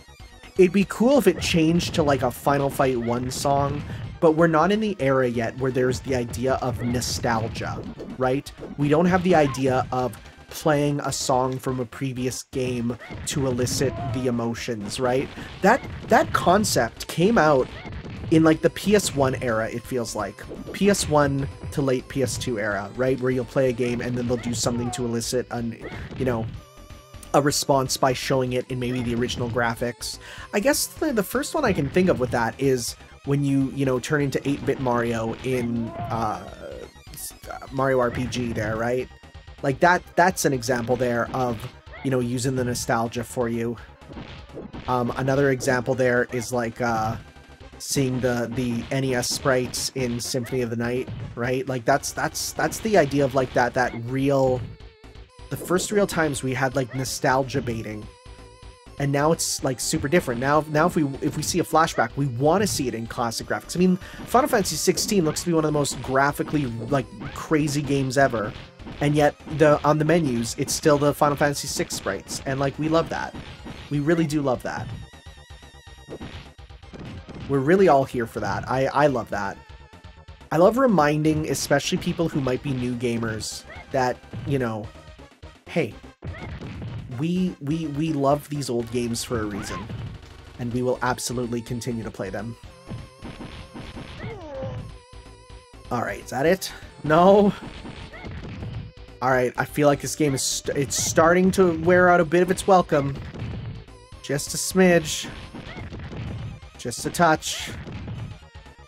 It'd be cool if it changed to like a Final Fight 1 song, but we're not in the era yet where there's the idea of nostalgia, right? We don't have the idea of playing a song from a previous game to elicit the emotions, right? That concept came out in like the PS1 era, it feels like. PS1 to late PS2 era, right? Where you'll play a game and then they'll do something to elicit a response by showing it in maybe the original graphics. I guess the first one I can think of with that is when you turn into 8-bit Mario in Mario RPG there, right? Like that's an example there of, using the nostalgia for you. Another example there is like seeing the NES sprites in Symphony of the Night, right? Like that's the idea of like that real... The first real times we had like nostalgia baiting, and now it's like super different. Now if we see a flashback, we want to see it in classic graphics. I mean, Final Fantasy 16 looks to be one of the most graphically like crazy games ever. And yet, on the menus, it's still the Final Fantasy 6 sprites, and like we love that. We really do love that. We're really all here for that. I love that. I love reminding, especially people who might be new gamers, that hey, we love these old games for a reason, and we will absolutely continue to play them. All right, is that it? No. Alright, I feel like this game is it's starting to wear out a bit of its welcome. Just a smidge. Just a touch.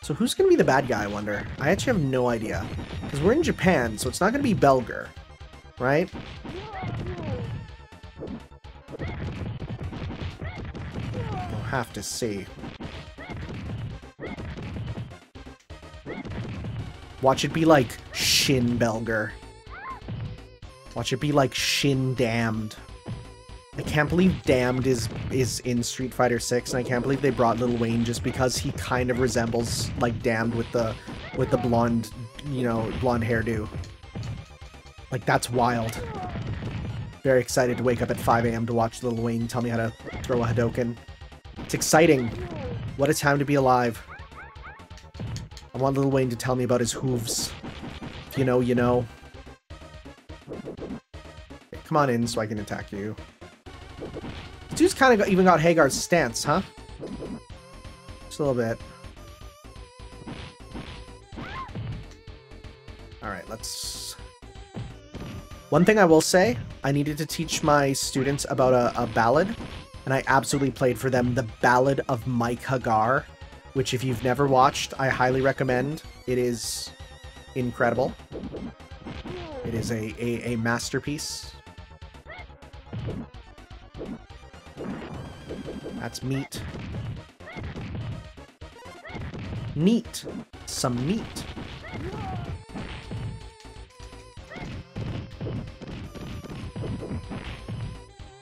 So who's going to be the bad guy, I wonder? I actually have no idea. Because we're in Japan, so it's not going to be Belger. Right? We'll have to see. Watch it be like Shin Belger. Watch it be like Shin Damned. I can't believe Damned is in Street Fighter 6, and I can't believe they brought Lil Wayne just because he kind of resembles like Damned with the blonde, blonde hairdo. Like that's wild. Very excited to wake up at 5 a.m. to watch Lil Wayne tell me how to throw a Hadouken. It's exciting. What a time to be alive. I want Lil Wayne to tell me about his hooves. If you know, you know. Come on in so I can attack you. This dude's kind of even got Haggar's stance, huh? Just a little bit. Alright, let's... One thing I will say, I needed to teach my students about a ballad, and I absolutely played for them the Ballad of Haggar, which if you've never watched, I highly recommend. It is incredible. It is a masterpiece. That's meat. Neat. Some meat.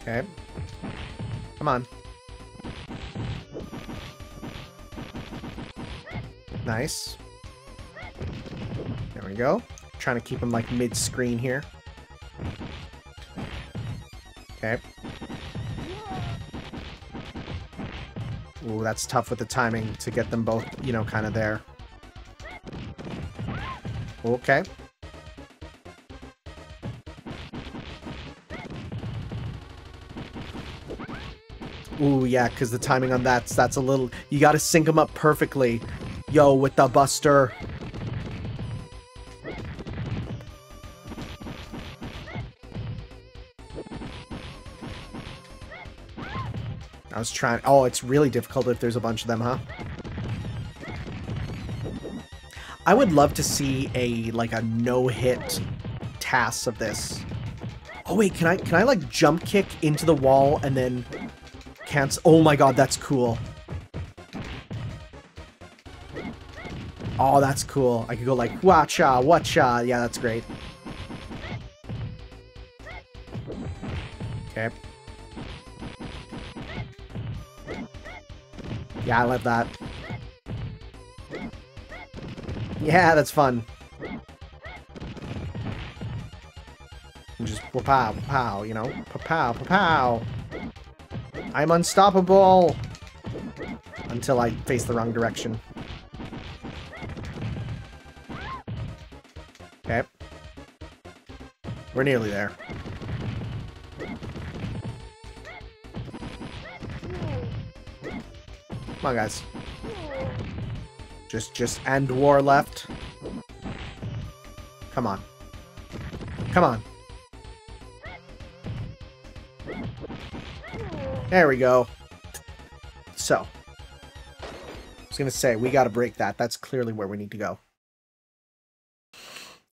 Okay. Come on. Nice. There we go. Trying to keep him like mid-screen here. Okay. Ooh, that's tough with the timing to get them both, kind of there. Okay. Ooh, yeah, because the timing on that's a little... You gotta sync them up perfectly. Yo, with the buster. I was trying... Oh, it's really difficult if there's a bunch of them, huh? I would love to see a, like, a no-hit task of this. Oh, wait, can I like, jump kick into the wall and then cancel? Oh my god, that's cool. Oh, that's cool. I could go, like, watcha, watcha. Yeah, that's great. Okay. Yeah, I love that. Yeah, that's fun. And just pow, pow, you know, pow, pow. I'm unstoppable until I face the wrong direction. Okay, we're nearly there. Come on, guys. Just end war left. Come on. Come on. There we go. So. I was gonna say, we gotta break that. That's clearly where we need to go.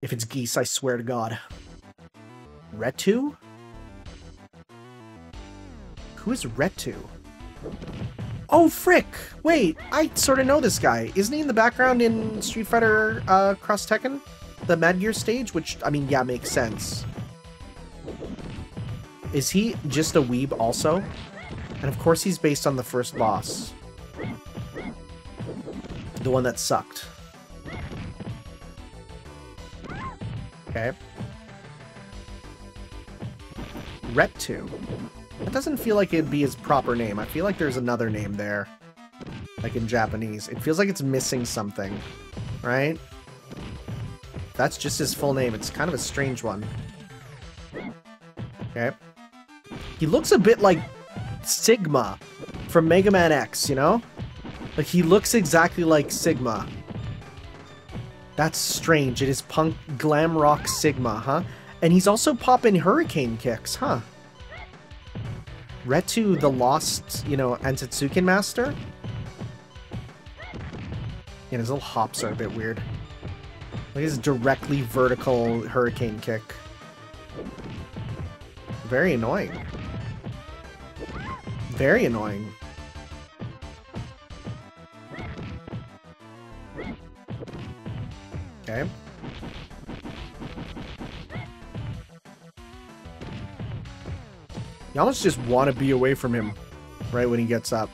If it's geese, I swear to God. Retu? Who is Retu? Oh, frick! Wait, I sort of know this guy. Isn't he in the background in Street Fighter Cross Tekken? The Mad Gear stage? Which, I mean, yeah, makes sense. Is he just a weeb also? And of course he's based on the first boss. The one that sucked. Okay. Retu. That doesn't feel like it'd be his proper name. I feel like there's another name there. Like in Japanese. It feels like it's missing something. Right? That's just his full name. It's kind of a strange one. Okay. He looks a bit like Sigma from Mega Man X, you know? Like, he looks exactly like Sigma. That's strange. It is punk glam rock Sigma, huh? And he's also popping hurricane kicks, huh? Retu, the lost, you know, Antetsuken master? And his little hops are a bit weird. Like his directly vertical hurricane kick. Very annoying. Very annoying. Okay. You almost just want to be away from him right when he gets up.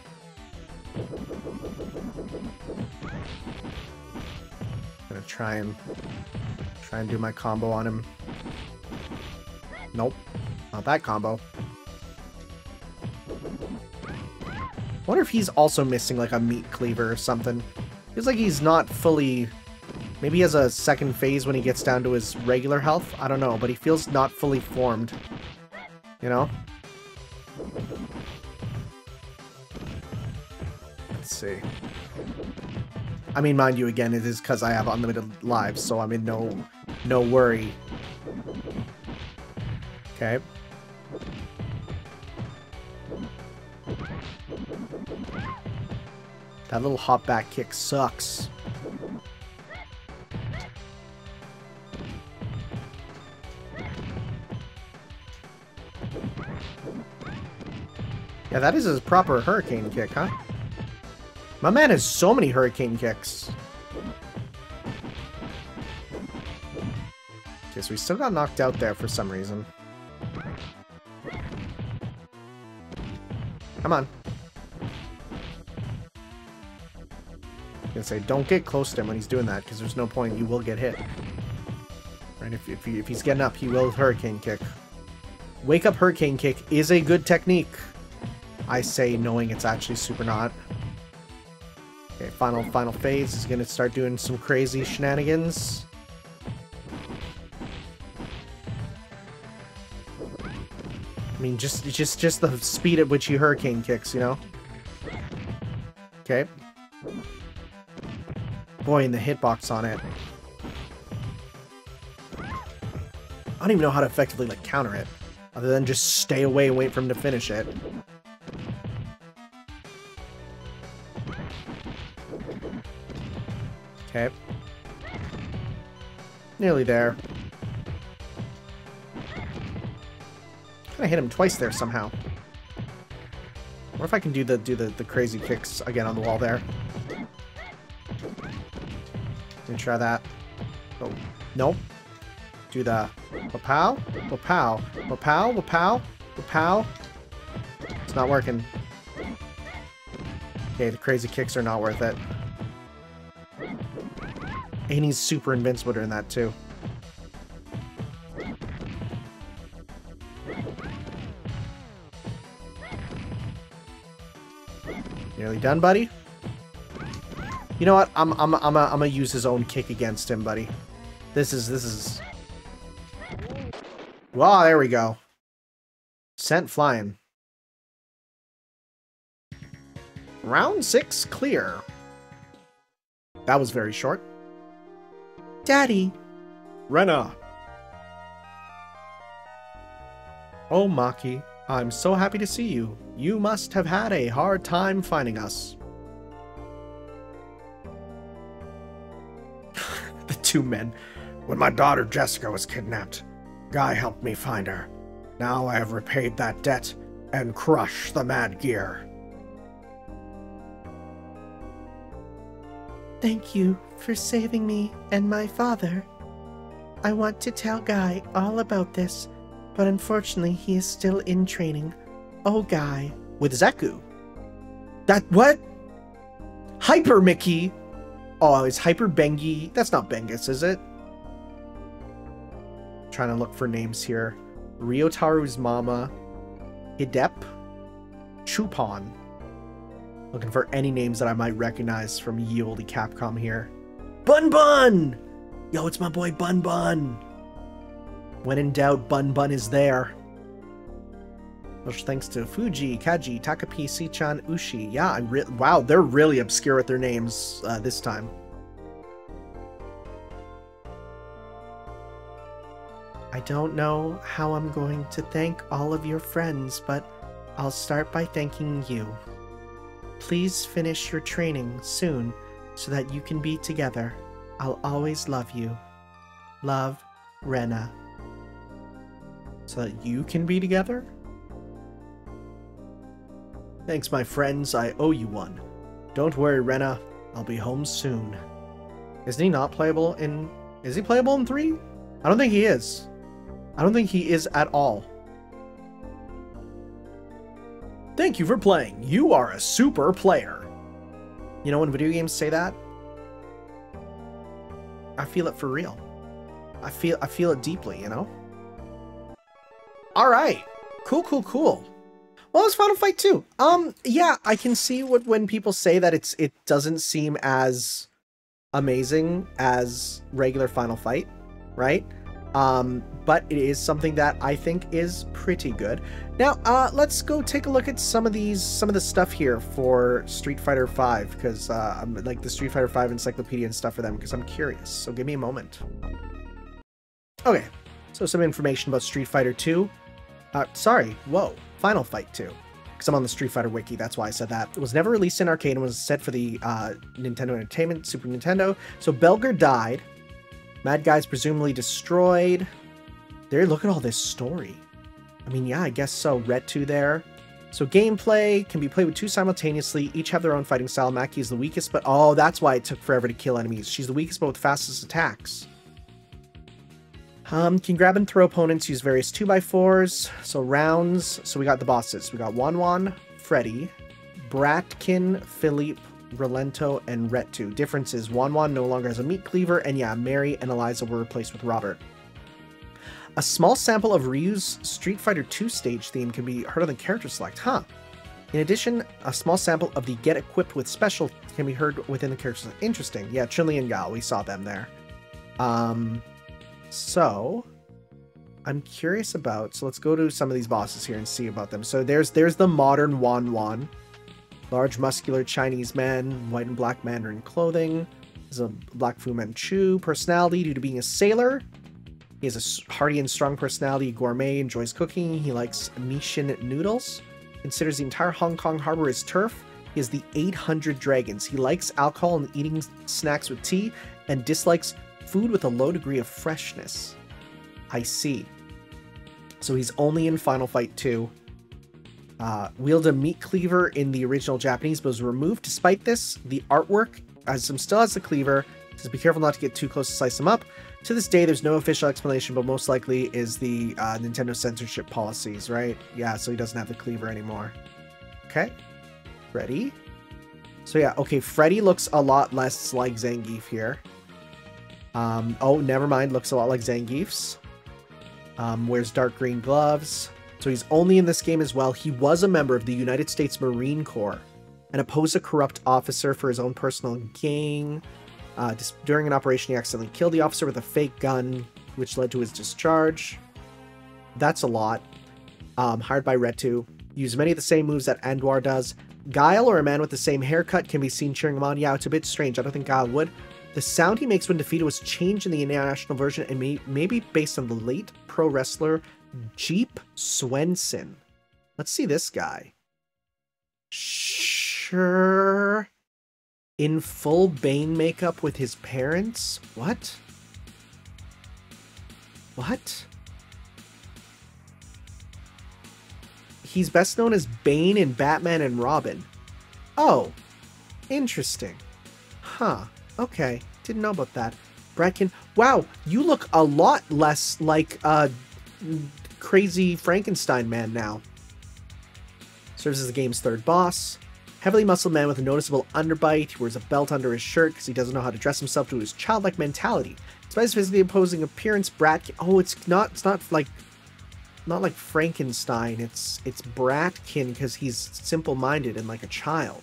I'm gonna try and do my combo on him. Nope, not that combo. Wonder if he's also missing like a meat cleaver or something. Feels like he's not fully... Maybe he has a second phase when he gets down to his regular health. I don't know, but he feels not fully formed. You know? Let's see. I mean, mind you, again, it is because I have unlimited lives, so I'm in no worry. Okay. That little hop back kick sucks. Yeah, that is his proper hurricane kick, huh? My man has so many hurricane kicks. Okay, so we still got knocked out there for some reason. Come on. I'm gonna say, don't get close to him when he's doing that, because there's no point. You will get hit. Right? If he's getting up, he will hurricane kick. Wake up hurricane kick is a good technique. I say, knowing it's actually super not. Okay, final phase is gonna start doing some crazy shenanigans. mean, just the speed at which he hurricane kicks, you know? Okay. Boy, and the hitbox on it. I don't even know how to effectively, like, counter it. Other than just stay away and wait for him to finish it. Okay. Nearly there. I hit him twice there somehow. What if I can do the crazy kicks again on the wall there? Let me try that. Oh, no. Do the wapow, wapow, wapow, wapow, wapow. It's not working. Okay, the crazy kicks are not worth it. And he's super invincible during that too. Nearly done, buddy. You know what? I'm gonna use his own kick against him, buddy. This is. Wow, there we go. Sent flying. Round 6 clear. That was very short. Daddy. Rena. Oh, Maki. I'm so happy to see you. You must have had a hard time finding us. The two men. When my daughter Jessica was kidnapped, Guy helped me find her. Now I have repaid that debt and crushed the Mad Gear. Thank you for saving me and my father. I want to tell Guy all about this, but unfortunately he is still in training. Oh, Guy. With Zeku. That what? Hyper Mickey. Oh, it's Hyper Bengi. That's not Bengus, is it? I'm trying to look for names here. Ryotaru's mama. Hidep. Chupon. Looking for any names that I might recognize from ye olde Capcom here. Bun Bun! Yo, it's my boy Bun Bun! When in doubt, Bun Bun is there. Much thanks to Fuji, Kaji, Takapi, Sichan, Ushi. Yeah, wow, they're really obscure with their names this time. I don't know how I'm going to thank all of your friends, but I'll start by thanking you. Please finish your training soon so that you can be together. I'll always love you. Love, Rena. So that you can be together? Thanks, my friends. I owe you one. Don't worry, Rena. I'll be home soon. Isn't he not playable in... Is he playable in 3? I don't think he is. I don't think he is at all. Thank you for playing. You are a super player. You know when video games say that? I feel it for real. I feel it deeply, you know? Alright. Cool, cool, cool. Well, it's Final Fight 2. Yeah, I can see what when people say that it doesn't seem as amazing as regular Final Fight, right? But it is something that I think is pretty good. Now, let's go take a look at some of the stuff here for Street Fighter V, because I'm like the Street Fighter V encyclopedia and stuff for them, because I'm curious. So give me a moment. Okay, so some information about Street Fighter 2. Sorry, whoa, Final Fight 2. Because I'm on the Street Fighter Wiki, that's why I said that. It was never released in arcade and was set for the Nintendo Entertainment, Super Nintendo. So Belger died. Mad Guy's presumably destroyed. There, look at all this story. I mean, yeah, I guess so. Retu there. So gameplay can be played with two simultaneously. Each have their own fighting style. Maki is the weakest, but oh, that's why it took forever to kill enemies. She's the weakest, but with fastest attacks. Can grab and throw opponents. Use various 2x4s. So rounds. So we got the bosses. We got Wan Wan, Freddy, Bratkin, Philippe, Rolento, and Retu. Differences: Wan Wan no longer has a meat cleaver, and yeah, Mary and Eliza were replaced with Robert. A small sample of Ryu's Street Fighter 2 stage theme can be heard on the character select, huh? In addition, a small sample of the Get Equipped with Special can be heard within the character select. Interesting. Yeah, Chun-Li and Guile, we saw them there. So, I'm curious about, so let's go to some of these bosses here and see about them. So there's the modern Wan Wan. Large, muscular Chinese man, white and black Mandarin clothing. He's a black Fu Manchu. Personality, due to being a sailor, he has a hearty and strong personality, gourmet, enjoys cooking. He likes Mishin noodles. Considers the entire Hong Kong harbor his turf. He has the 800 dragons. He likes alcohol and eating snacks with tea, and dislikes food with a low degree of freshness. I see. So he's only in Final Fight 2. Wield a meat cleaver in the original Japanese, but was removed. Despite this, the artwork still has the cleaver. It says, be careful not to get too close to slice them up. To this day, there's no official explanation, but most likely is the Nintendo censorship policies, right? Yeah, so he doesn't have the cleaver anymore. Okay. Freddy. So yeah, okay, Freddy looks a lot less like Zangief here. Oh, never mind, looks a lot like Zangief's. Wears dark green gloves. So he's only in this game as well. He was a member of the United States Marine Corps and opposed a corrupt officer for his own personal gain. During an operation, he accidentally killed the officer with a fake gun, which led to his discharge. That's a lot. Hired by Retu. Used many of the same moves that Andore does. Guile, or a man with the same haircut, can be seen cheering him on. Yeah, it's a bit strange. I don't think Guile would. The sound he makes when defeated was changed in the international version and may be based on the late pro wrestler Jeep Swenson. Let's see this guy. Sure. In full Bane makeup with his parents? What? What? He's best known as Bane in Batman and Robin. Oh. Interesting. Huh. Okay. Didn't know about that. Bratkin. Wow, you look a lot less like crazy Frankenstein man now. Serves as the game's third boss. Heavily muscled man with a noticeable underbite. He wears a belt under his shirt because he doesn't know how to dress himself due to his childlike mentality. Despite his physically opposing appearance, Bratkin. Oh, it's not like Frankenstein. It's Bratkin because he's simple-minded and like a child.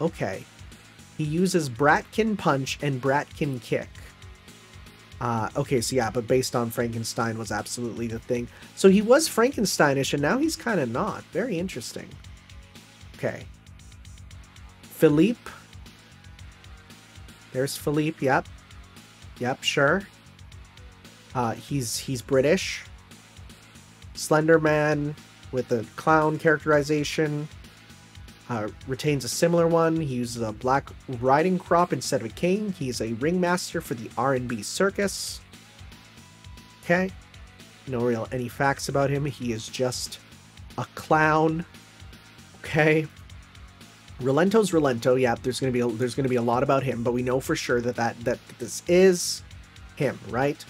Okay. He uses Bratkin punch and Bratkin kick. Okay, so yeah, but based on Frankenstein was absolutely the thing. So he was Frankensteinish, and now he's kind of not. Very interesting. Okay. Philippe. There's Philippe, yep. Yep, sure. He's British. Slender man with a clown characterization. Retains a similar one. He uses a black riding crop instead of a cane. He's a ringmaster for the R&B circus. Okay. No real any facts about him. He is just a clown. Okay. Rolento's Rolento. Yeah, there's gonna be a lot about him, but we know for sure that this is him, right?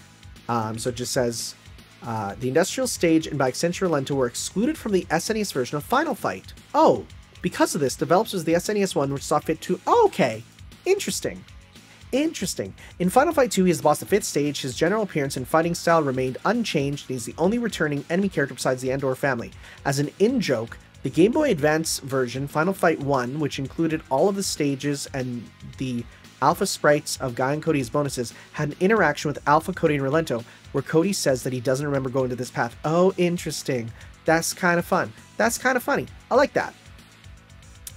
So it just says the industrial stage and by extension Rolento were excluded from the SNES version of Final Fight. Oh. Because of this, developers of the SNES one, which saw fit to... Oh, okay. Interesting. Interesting. In Final Fight 2, he is the boss of the 5th stage. His general appearance and fighting style remained unchanged, and he's the only returning enemy character besides the Andore family. As an in-joke, the Game Boy Advance version, Final Fight 1, which included all of the stages and the alpha sprites of Guy and Cody's bonuses, had an interaction with Alpha, Cody, and Rolento, where Cody says that he doesn't remember going to this path. Oh, interesting. That's kind of fun. That's kind of funny. I like that.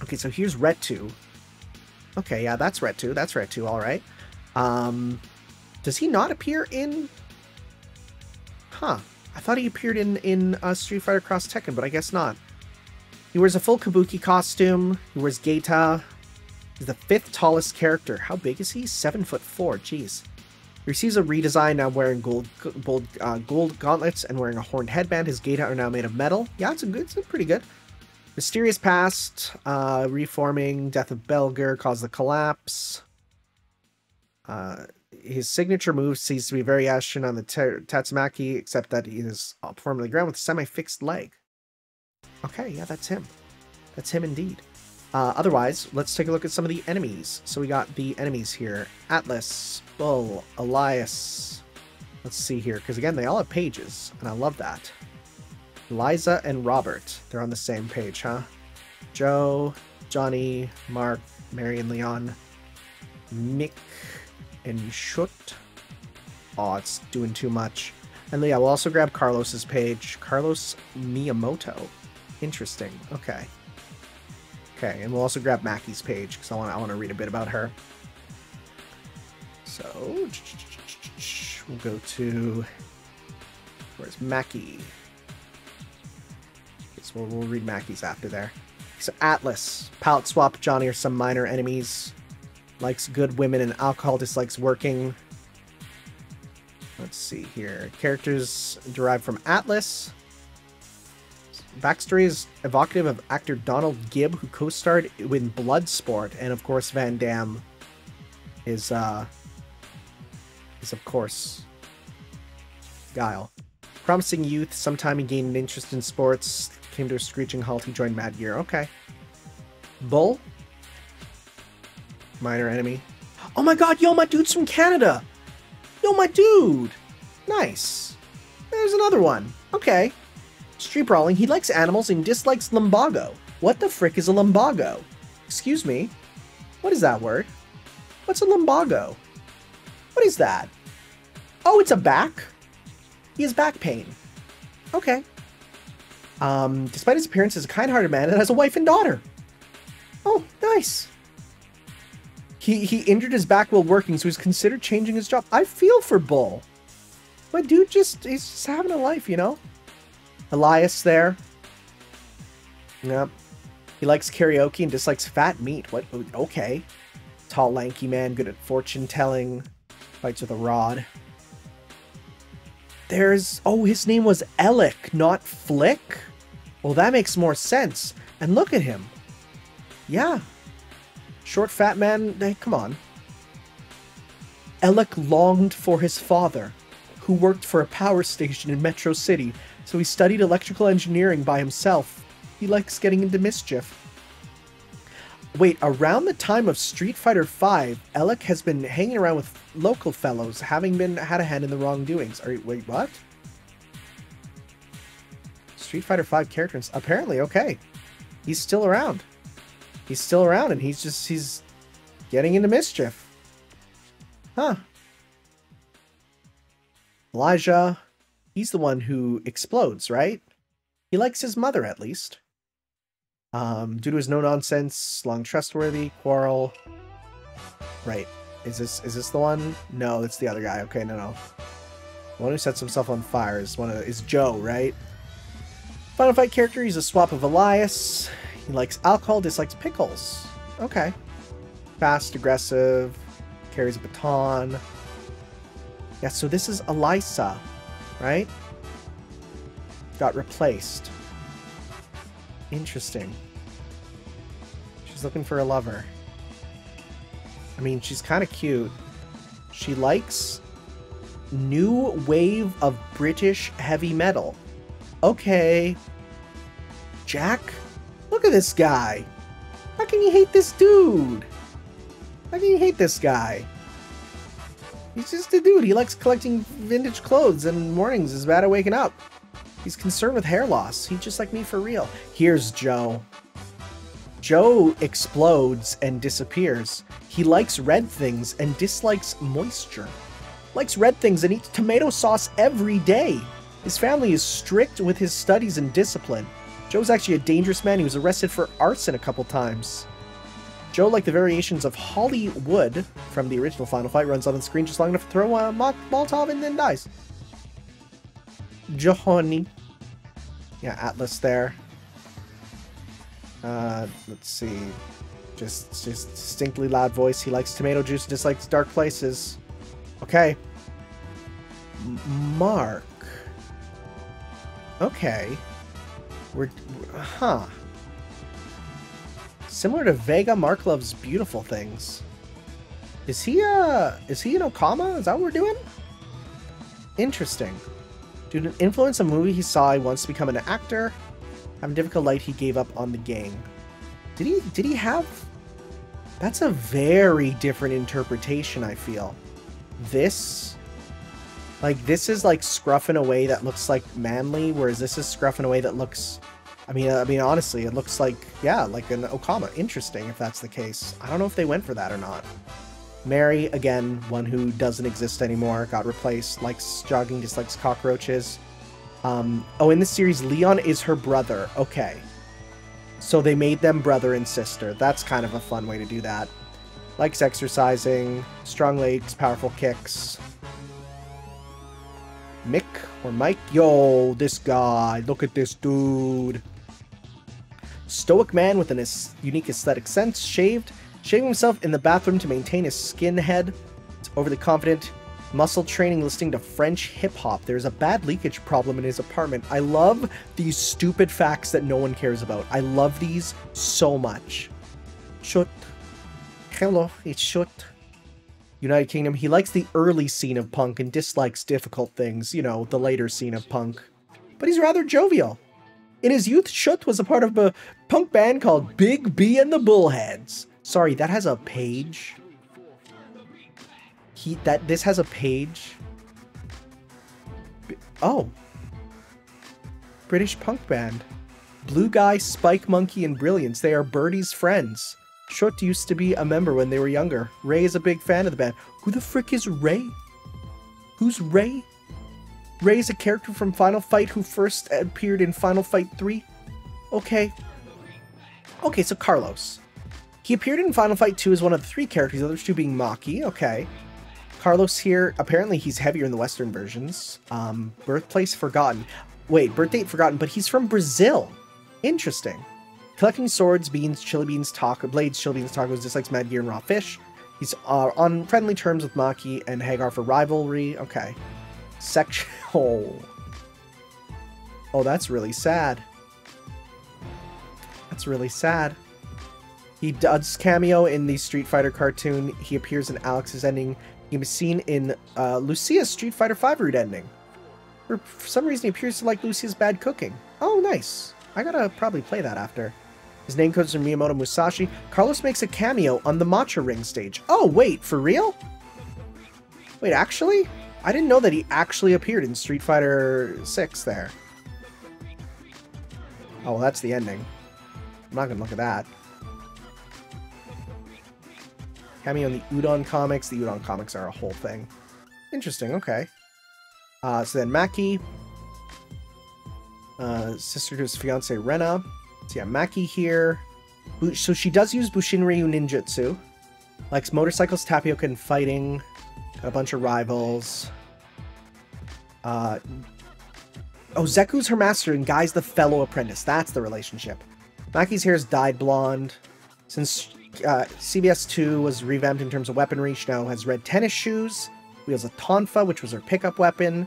Okay, so here's Retu. Okay, yeah, that's Retu. That's Retu, all right. Does he not appear in... Huh. I thought he appeared in Street Fighter Cross Tekken, but I guess not. He wears a full kabuki costume. He wears Gaita. He's the 5th tallest character. How big is he? 7'4". Jeez. He receives a redesign, now wearing gold gauntlets and wearing a horned headband. His Gaita are now made of metal. Yeah, it's pretty good. Mysterious past, reforming, death of Belger caused the collapse. His signature move seems to be variation on the Tatsumaki, except that he is formed on the ground with a semi-fixed leg. Okay, yeah, that's him. That's him indeed. Otherwise, let's take a look at some of the enemies. So we got the enemies here. Atlas, Bull, Elias. Let's see here, because again, they all have pages, and I love that. Liza and Robert. They're on the same page, huh? Joe, Johnny, Mark, Mary and Leon, Mick and Schut. Oh, it's doing too much. And yeah, we'll also grab Carlos's page. Carlos Miyamoto. Interesting. Okay. Okay, and we'll also grab Maki's page because I want to read a bit about her. So we'll go to where's Maki. So we'll read Maki's after there. So Atlas, palette swap Johnny or some minor enemies, likes good women and alcohol, dislikes working. Let's see here. Characters derived from Atlas. Backstory is evocative of actor Donald Gibb, who co-starred in Bloodsport, and of course Van Damme is of course Guile. Promising youth, sometime he gained an interest in sports, came to a screeching halt, he joined Mad Gear. Okay. Bull? Minor enemy. Oh my god, yo, my dude's from Canada! Yo, my dude! Nice. There's another one. Okay. Street brawling, he likes animals and dislikes lumbago. What the frick is a lumbago? Excuse me? What is that word? What's a lumbago? What is that? Oh, it's a back? He has back pain. Okay. Despite his appearance, he's a kind-hearted man and has a wife and daughter. Oh, nice. He injured his back while working, so he's considered changing his job. I feel for Bull. My dude just, he's just having a life, you know? Elias there. Yep. He likes karaoke and dislikes fat meat. What? Okay. Tall, lanky man, good at fortune-telling. Fights with a rod. There's... Oh, his name was Ellick, not Flick? Well, that makes more sense. And look at him. Yeah. Short, fat man. Hey, come on. Ellick longed for his father, who worked for a power station in Metro City, so he studied electrical engineering by himself. He likes getting into mischief. Wait, around the time of Street Fighter V, Ellick has been hanging around with local fellows, having had a hand in the wrongdoings. Wait, what? Street Fighter V characters. Apparently, okay. He's still around. He's still around, and he's getting into mischief. Huh. Elijah, he's the one who explodes, right? He likes his mother, at least. Due to his no-nonsense, long trustworthy, quarrel. Right. Is this the one? No, it's the other guy. Okay, no. The one who sets himself on fire is Joe, right? Final Fight character, he's a swap of Elias. He likes alcohol, dislikes pickles. Okay. Fast, aggressive, carries a baton. Yeah, so this is Elisa, right? Got replaced. Interesting. She's looking for a lover. I mean, she's kind of cute. She likes new wave of British heavy metal. Okay. Jack? Look at this guy. How can you hate this dude? How can you hate this guy? He's just a dude. He likes collecting vintage clothes and mornings is bad at waking up. He's concerned with hair loss. He's just like me for real. Here's Joe. Joe explodes and disappears. He likes red things and dislikes moisture. Likes red things and eats tomato sauce every day. His family is strict with his studies and discipline. Joe's actually a dangerous man. He was arrested for arson a couple times. Joe, like the variations of Hollywood from the original Final Fight, runs on the screen just long enough to throw a Molotov and then dies. Johnny. Yeah, Atlas there. Let's see. Just distinctly loud voice. He likes tomato juice, dislikes dark places. Okay. Mark. Okay. Huh. Similar to Vega, Mark loves beautiful things. Is he an Okama? Is that what we're doing? Interesting. Due to an influence on a movie he saw, he wants to become an actor. Having difficult light, he gave up on the gang. Did he have... That's a very different interpretation, I feel. This... Like, this is, like, scruff in a way that looks, like, manly, whereas this is scruff in a way that looks... I mean, honestly, it looks like, yeah, like an Okama. Interesting, if that's the case. I don't know if they went for that or not. Mary, again, one who doesn't exist anymore, got replaced, likes jogging, dislikes cockroaches. Oh, in this series, Leon is her brother. Okay. So they made them brother and sister. That's kind of a fun way to do that. Likes exercising, strong legs, powerful kicks. Mick or Mike? Yo, this guy. Look at this dude. Stoic man with a unique aesthetic sense. Shaved. Shaving himself in the bathroom to maintain his skinhead. It's overly confident. Muscle training, listening to French hip-hop. There's a bad leakage problem in his apartment. I love these stupid facts that no one cares about. I love these so much. Shut. Hello, it's Shut. United Kingdom. He likes the early scene of punk and dislikes difficult things, you know, the later scene of punk. But he's rather jovial. In his youth, Shut was a part of a punk band called Big B and the Bullheads. Sorry, that has a page. This has a page. Oh. British punk band. Blue Guy, Spike Monkey, and Brilliance. They are Birdie's friends. Short used to be a member when they were younger. Ray is a big fan of the band. Who the frick is Ray? Who's Ray? Ray is a character from Final Fight who first appeared in Final Fight 3. Okay. Okay, so Carlos. He appeared in Final Fight 2 as one of the three characters, the other two being Maki. Okay. Carlos here, apparently he's heavier in the Western versions. Birthplace forgotten. Wait, birth date forgotten, but he's from Brazil. Interesting. Collecting swords, beans, chili beans, taco blades, chili beans, tacos, dislikes Mad Gear and raw fish. He's on friendly terms with Maki and Haggar for rivalry. Okay. Section. Oh. Oh, that's really sad. That's really sad. He does cameo in the Street Fighter cartoon. He appears in Alex's ending. He was seen in Lucia's Street Fighter V root ending. For some reason, he appears to like Lucia's bad cooking. Oh, nice. I gotta probably play that after. His name comes from Miyamoto Musashi. Carlos makes a cameo on the Matcha Ring stage. Oh, wait, for real? Wait, actually? I didn't know that he actually appeared in Street Fighter 6 there. Oh, well, that's the ending. I'm not gonna look at that. Cameo on the Udon comics. The Udon comics are a whole thing. Interesting, okay. So then Maki... sister to his fiancée, Rena. So yeah, Maki here. So she does use Bushinryu ninjutsu. Likes motorcycles, tapioca, and fighting. Got a bunch of rivals. Oh, Zeku's her master and Guy's the fellow apprentice. That's the relationship. Maki's hair is dyed blonde. Since CBS 2 was revamped in terms of weaponry, she now has red tennis shoes. Wields a tonfa, which was her pickup weapon.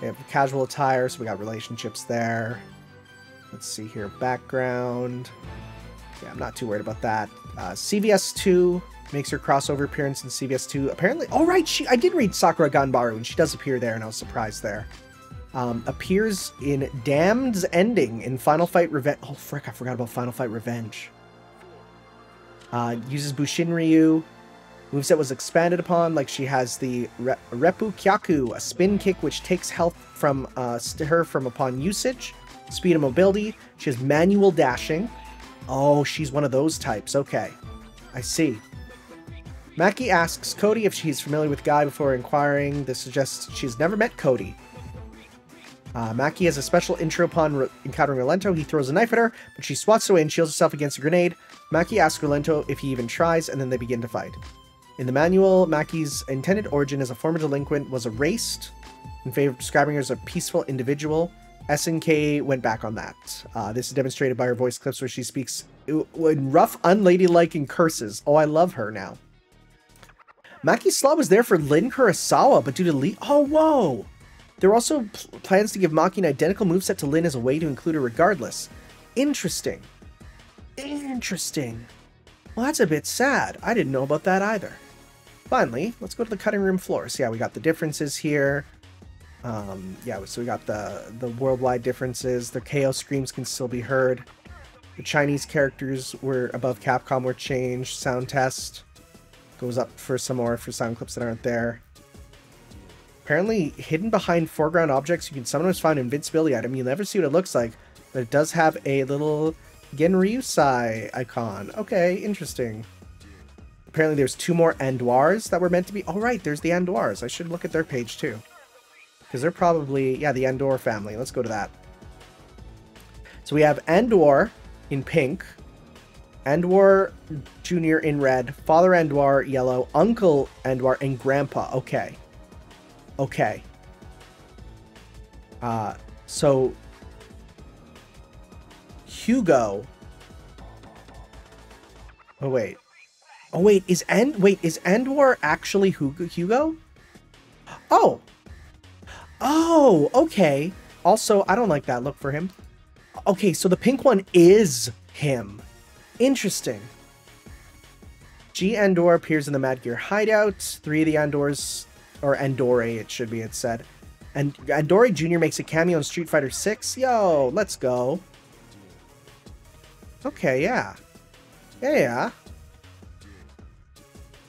We have casual attire, so we got relationships there. Let's see here. Background. Yeah, I'm not too worried about that. CVS 2 makes her crossover appearance in CVS 2. Apparently... Oh, right! I did read Sakura Ganbaru, and she does appear there, and I was surprised there. Appears in Damned's ending in Final Fight Revenge... Oh, frick, I forgot about Final Fight Revenge. Uses Bushinryu. Moveset was expanded upon, like she has the Repu Kyaku, a spin kick which takes health from upon usage, speed and mobility. She has manual dashing. Oh, she's one of those types. Okay, I see. Maki asks Cody if she's familiar with Guy before inquiring. This suggests she's never met Cody. Maki has a special intro upon encountering Rolento. He throws a knife at her, but she swats away and shields herself against a grenade. Maki asks Rolento if he even tries, and then they begin to fight. In the manual, Maki's intended origin as a former delinquent was erased in favor of describing her as a peaceful individual. SNK went back on that. This is demonstrated by her voice clips where she speaks in rough, unladylike, and curses. Oh, I love her now. Maki's slot was there for Lynn Kurosawa, but due to Lee... Oh, whoa! There were also plans to give Maki an identical moveset to Lynn as a way to include her regardless. Interesting. Interesting. Well, that's a bit sad. I didn't know about that either. Finally, let's go to the cutting room floor. So yeah, we got the differences here. Yeah, so we got the worldwide differences. The KO screams can still be heard. The Chinese characters were above Capcom were changed. Sound test goes up for some more for sound clips that aren't there. Apparently, hidden behind foreground objects, you can sometimes find invincibility item. You'll never see what it looks like, but it does have a little Genryusai icon. Okay, interesting. apparently there's 2 more Andoirs that were meant to be... Oh, right, there's the Andoirs. I should look at their page, too. Because they're probably... Yeah, the Andore family. Let's go to that. So we have Andore in pink, Andore Jr. in red, Father Andore yellow, Uncle Andore, and Grandpa. Okay. Okay. So... Hugo... Oh, wait. Oh, wait, is Andore actually Hugo? Oh! Oh, okay. Also, I don't like that look for him. Okay, so the pink one is him. Interesting. G. Andore appears in the Mad Gear hideout. 3 of the Andores, or Andore, it should be, it said. And Andore Jr. makes a cameo in Street Fighter 6. Yo, let's go. Okay, yeah. Yeah, yeah.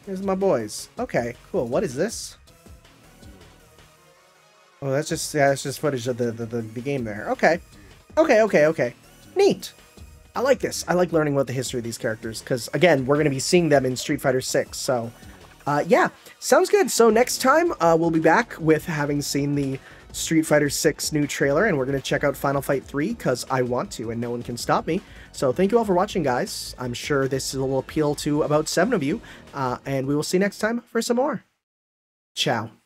Here's my boys. Okay, cool. What is this? Oh, that's just, yeah, that's just footage of the game there. Okay. Okay, okay, okay. Neat. I like this. I like learning about the history of these characters, because, again, we're going to be seeing them in Street Fighter 6, so... yeah, sounds good. So next time, we'll be back with having seen the Street Fighter 6 new trailer, and we're going to check out Final Fight 3, because I want to, and no one can stop me. So thank you all for watching, guys. I'm sure this will appeal to about 7 of you, and we will see you next time for some more. Ciao.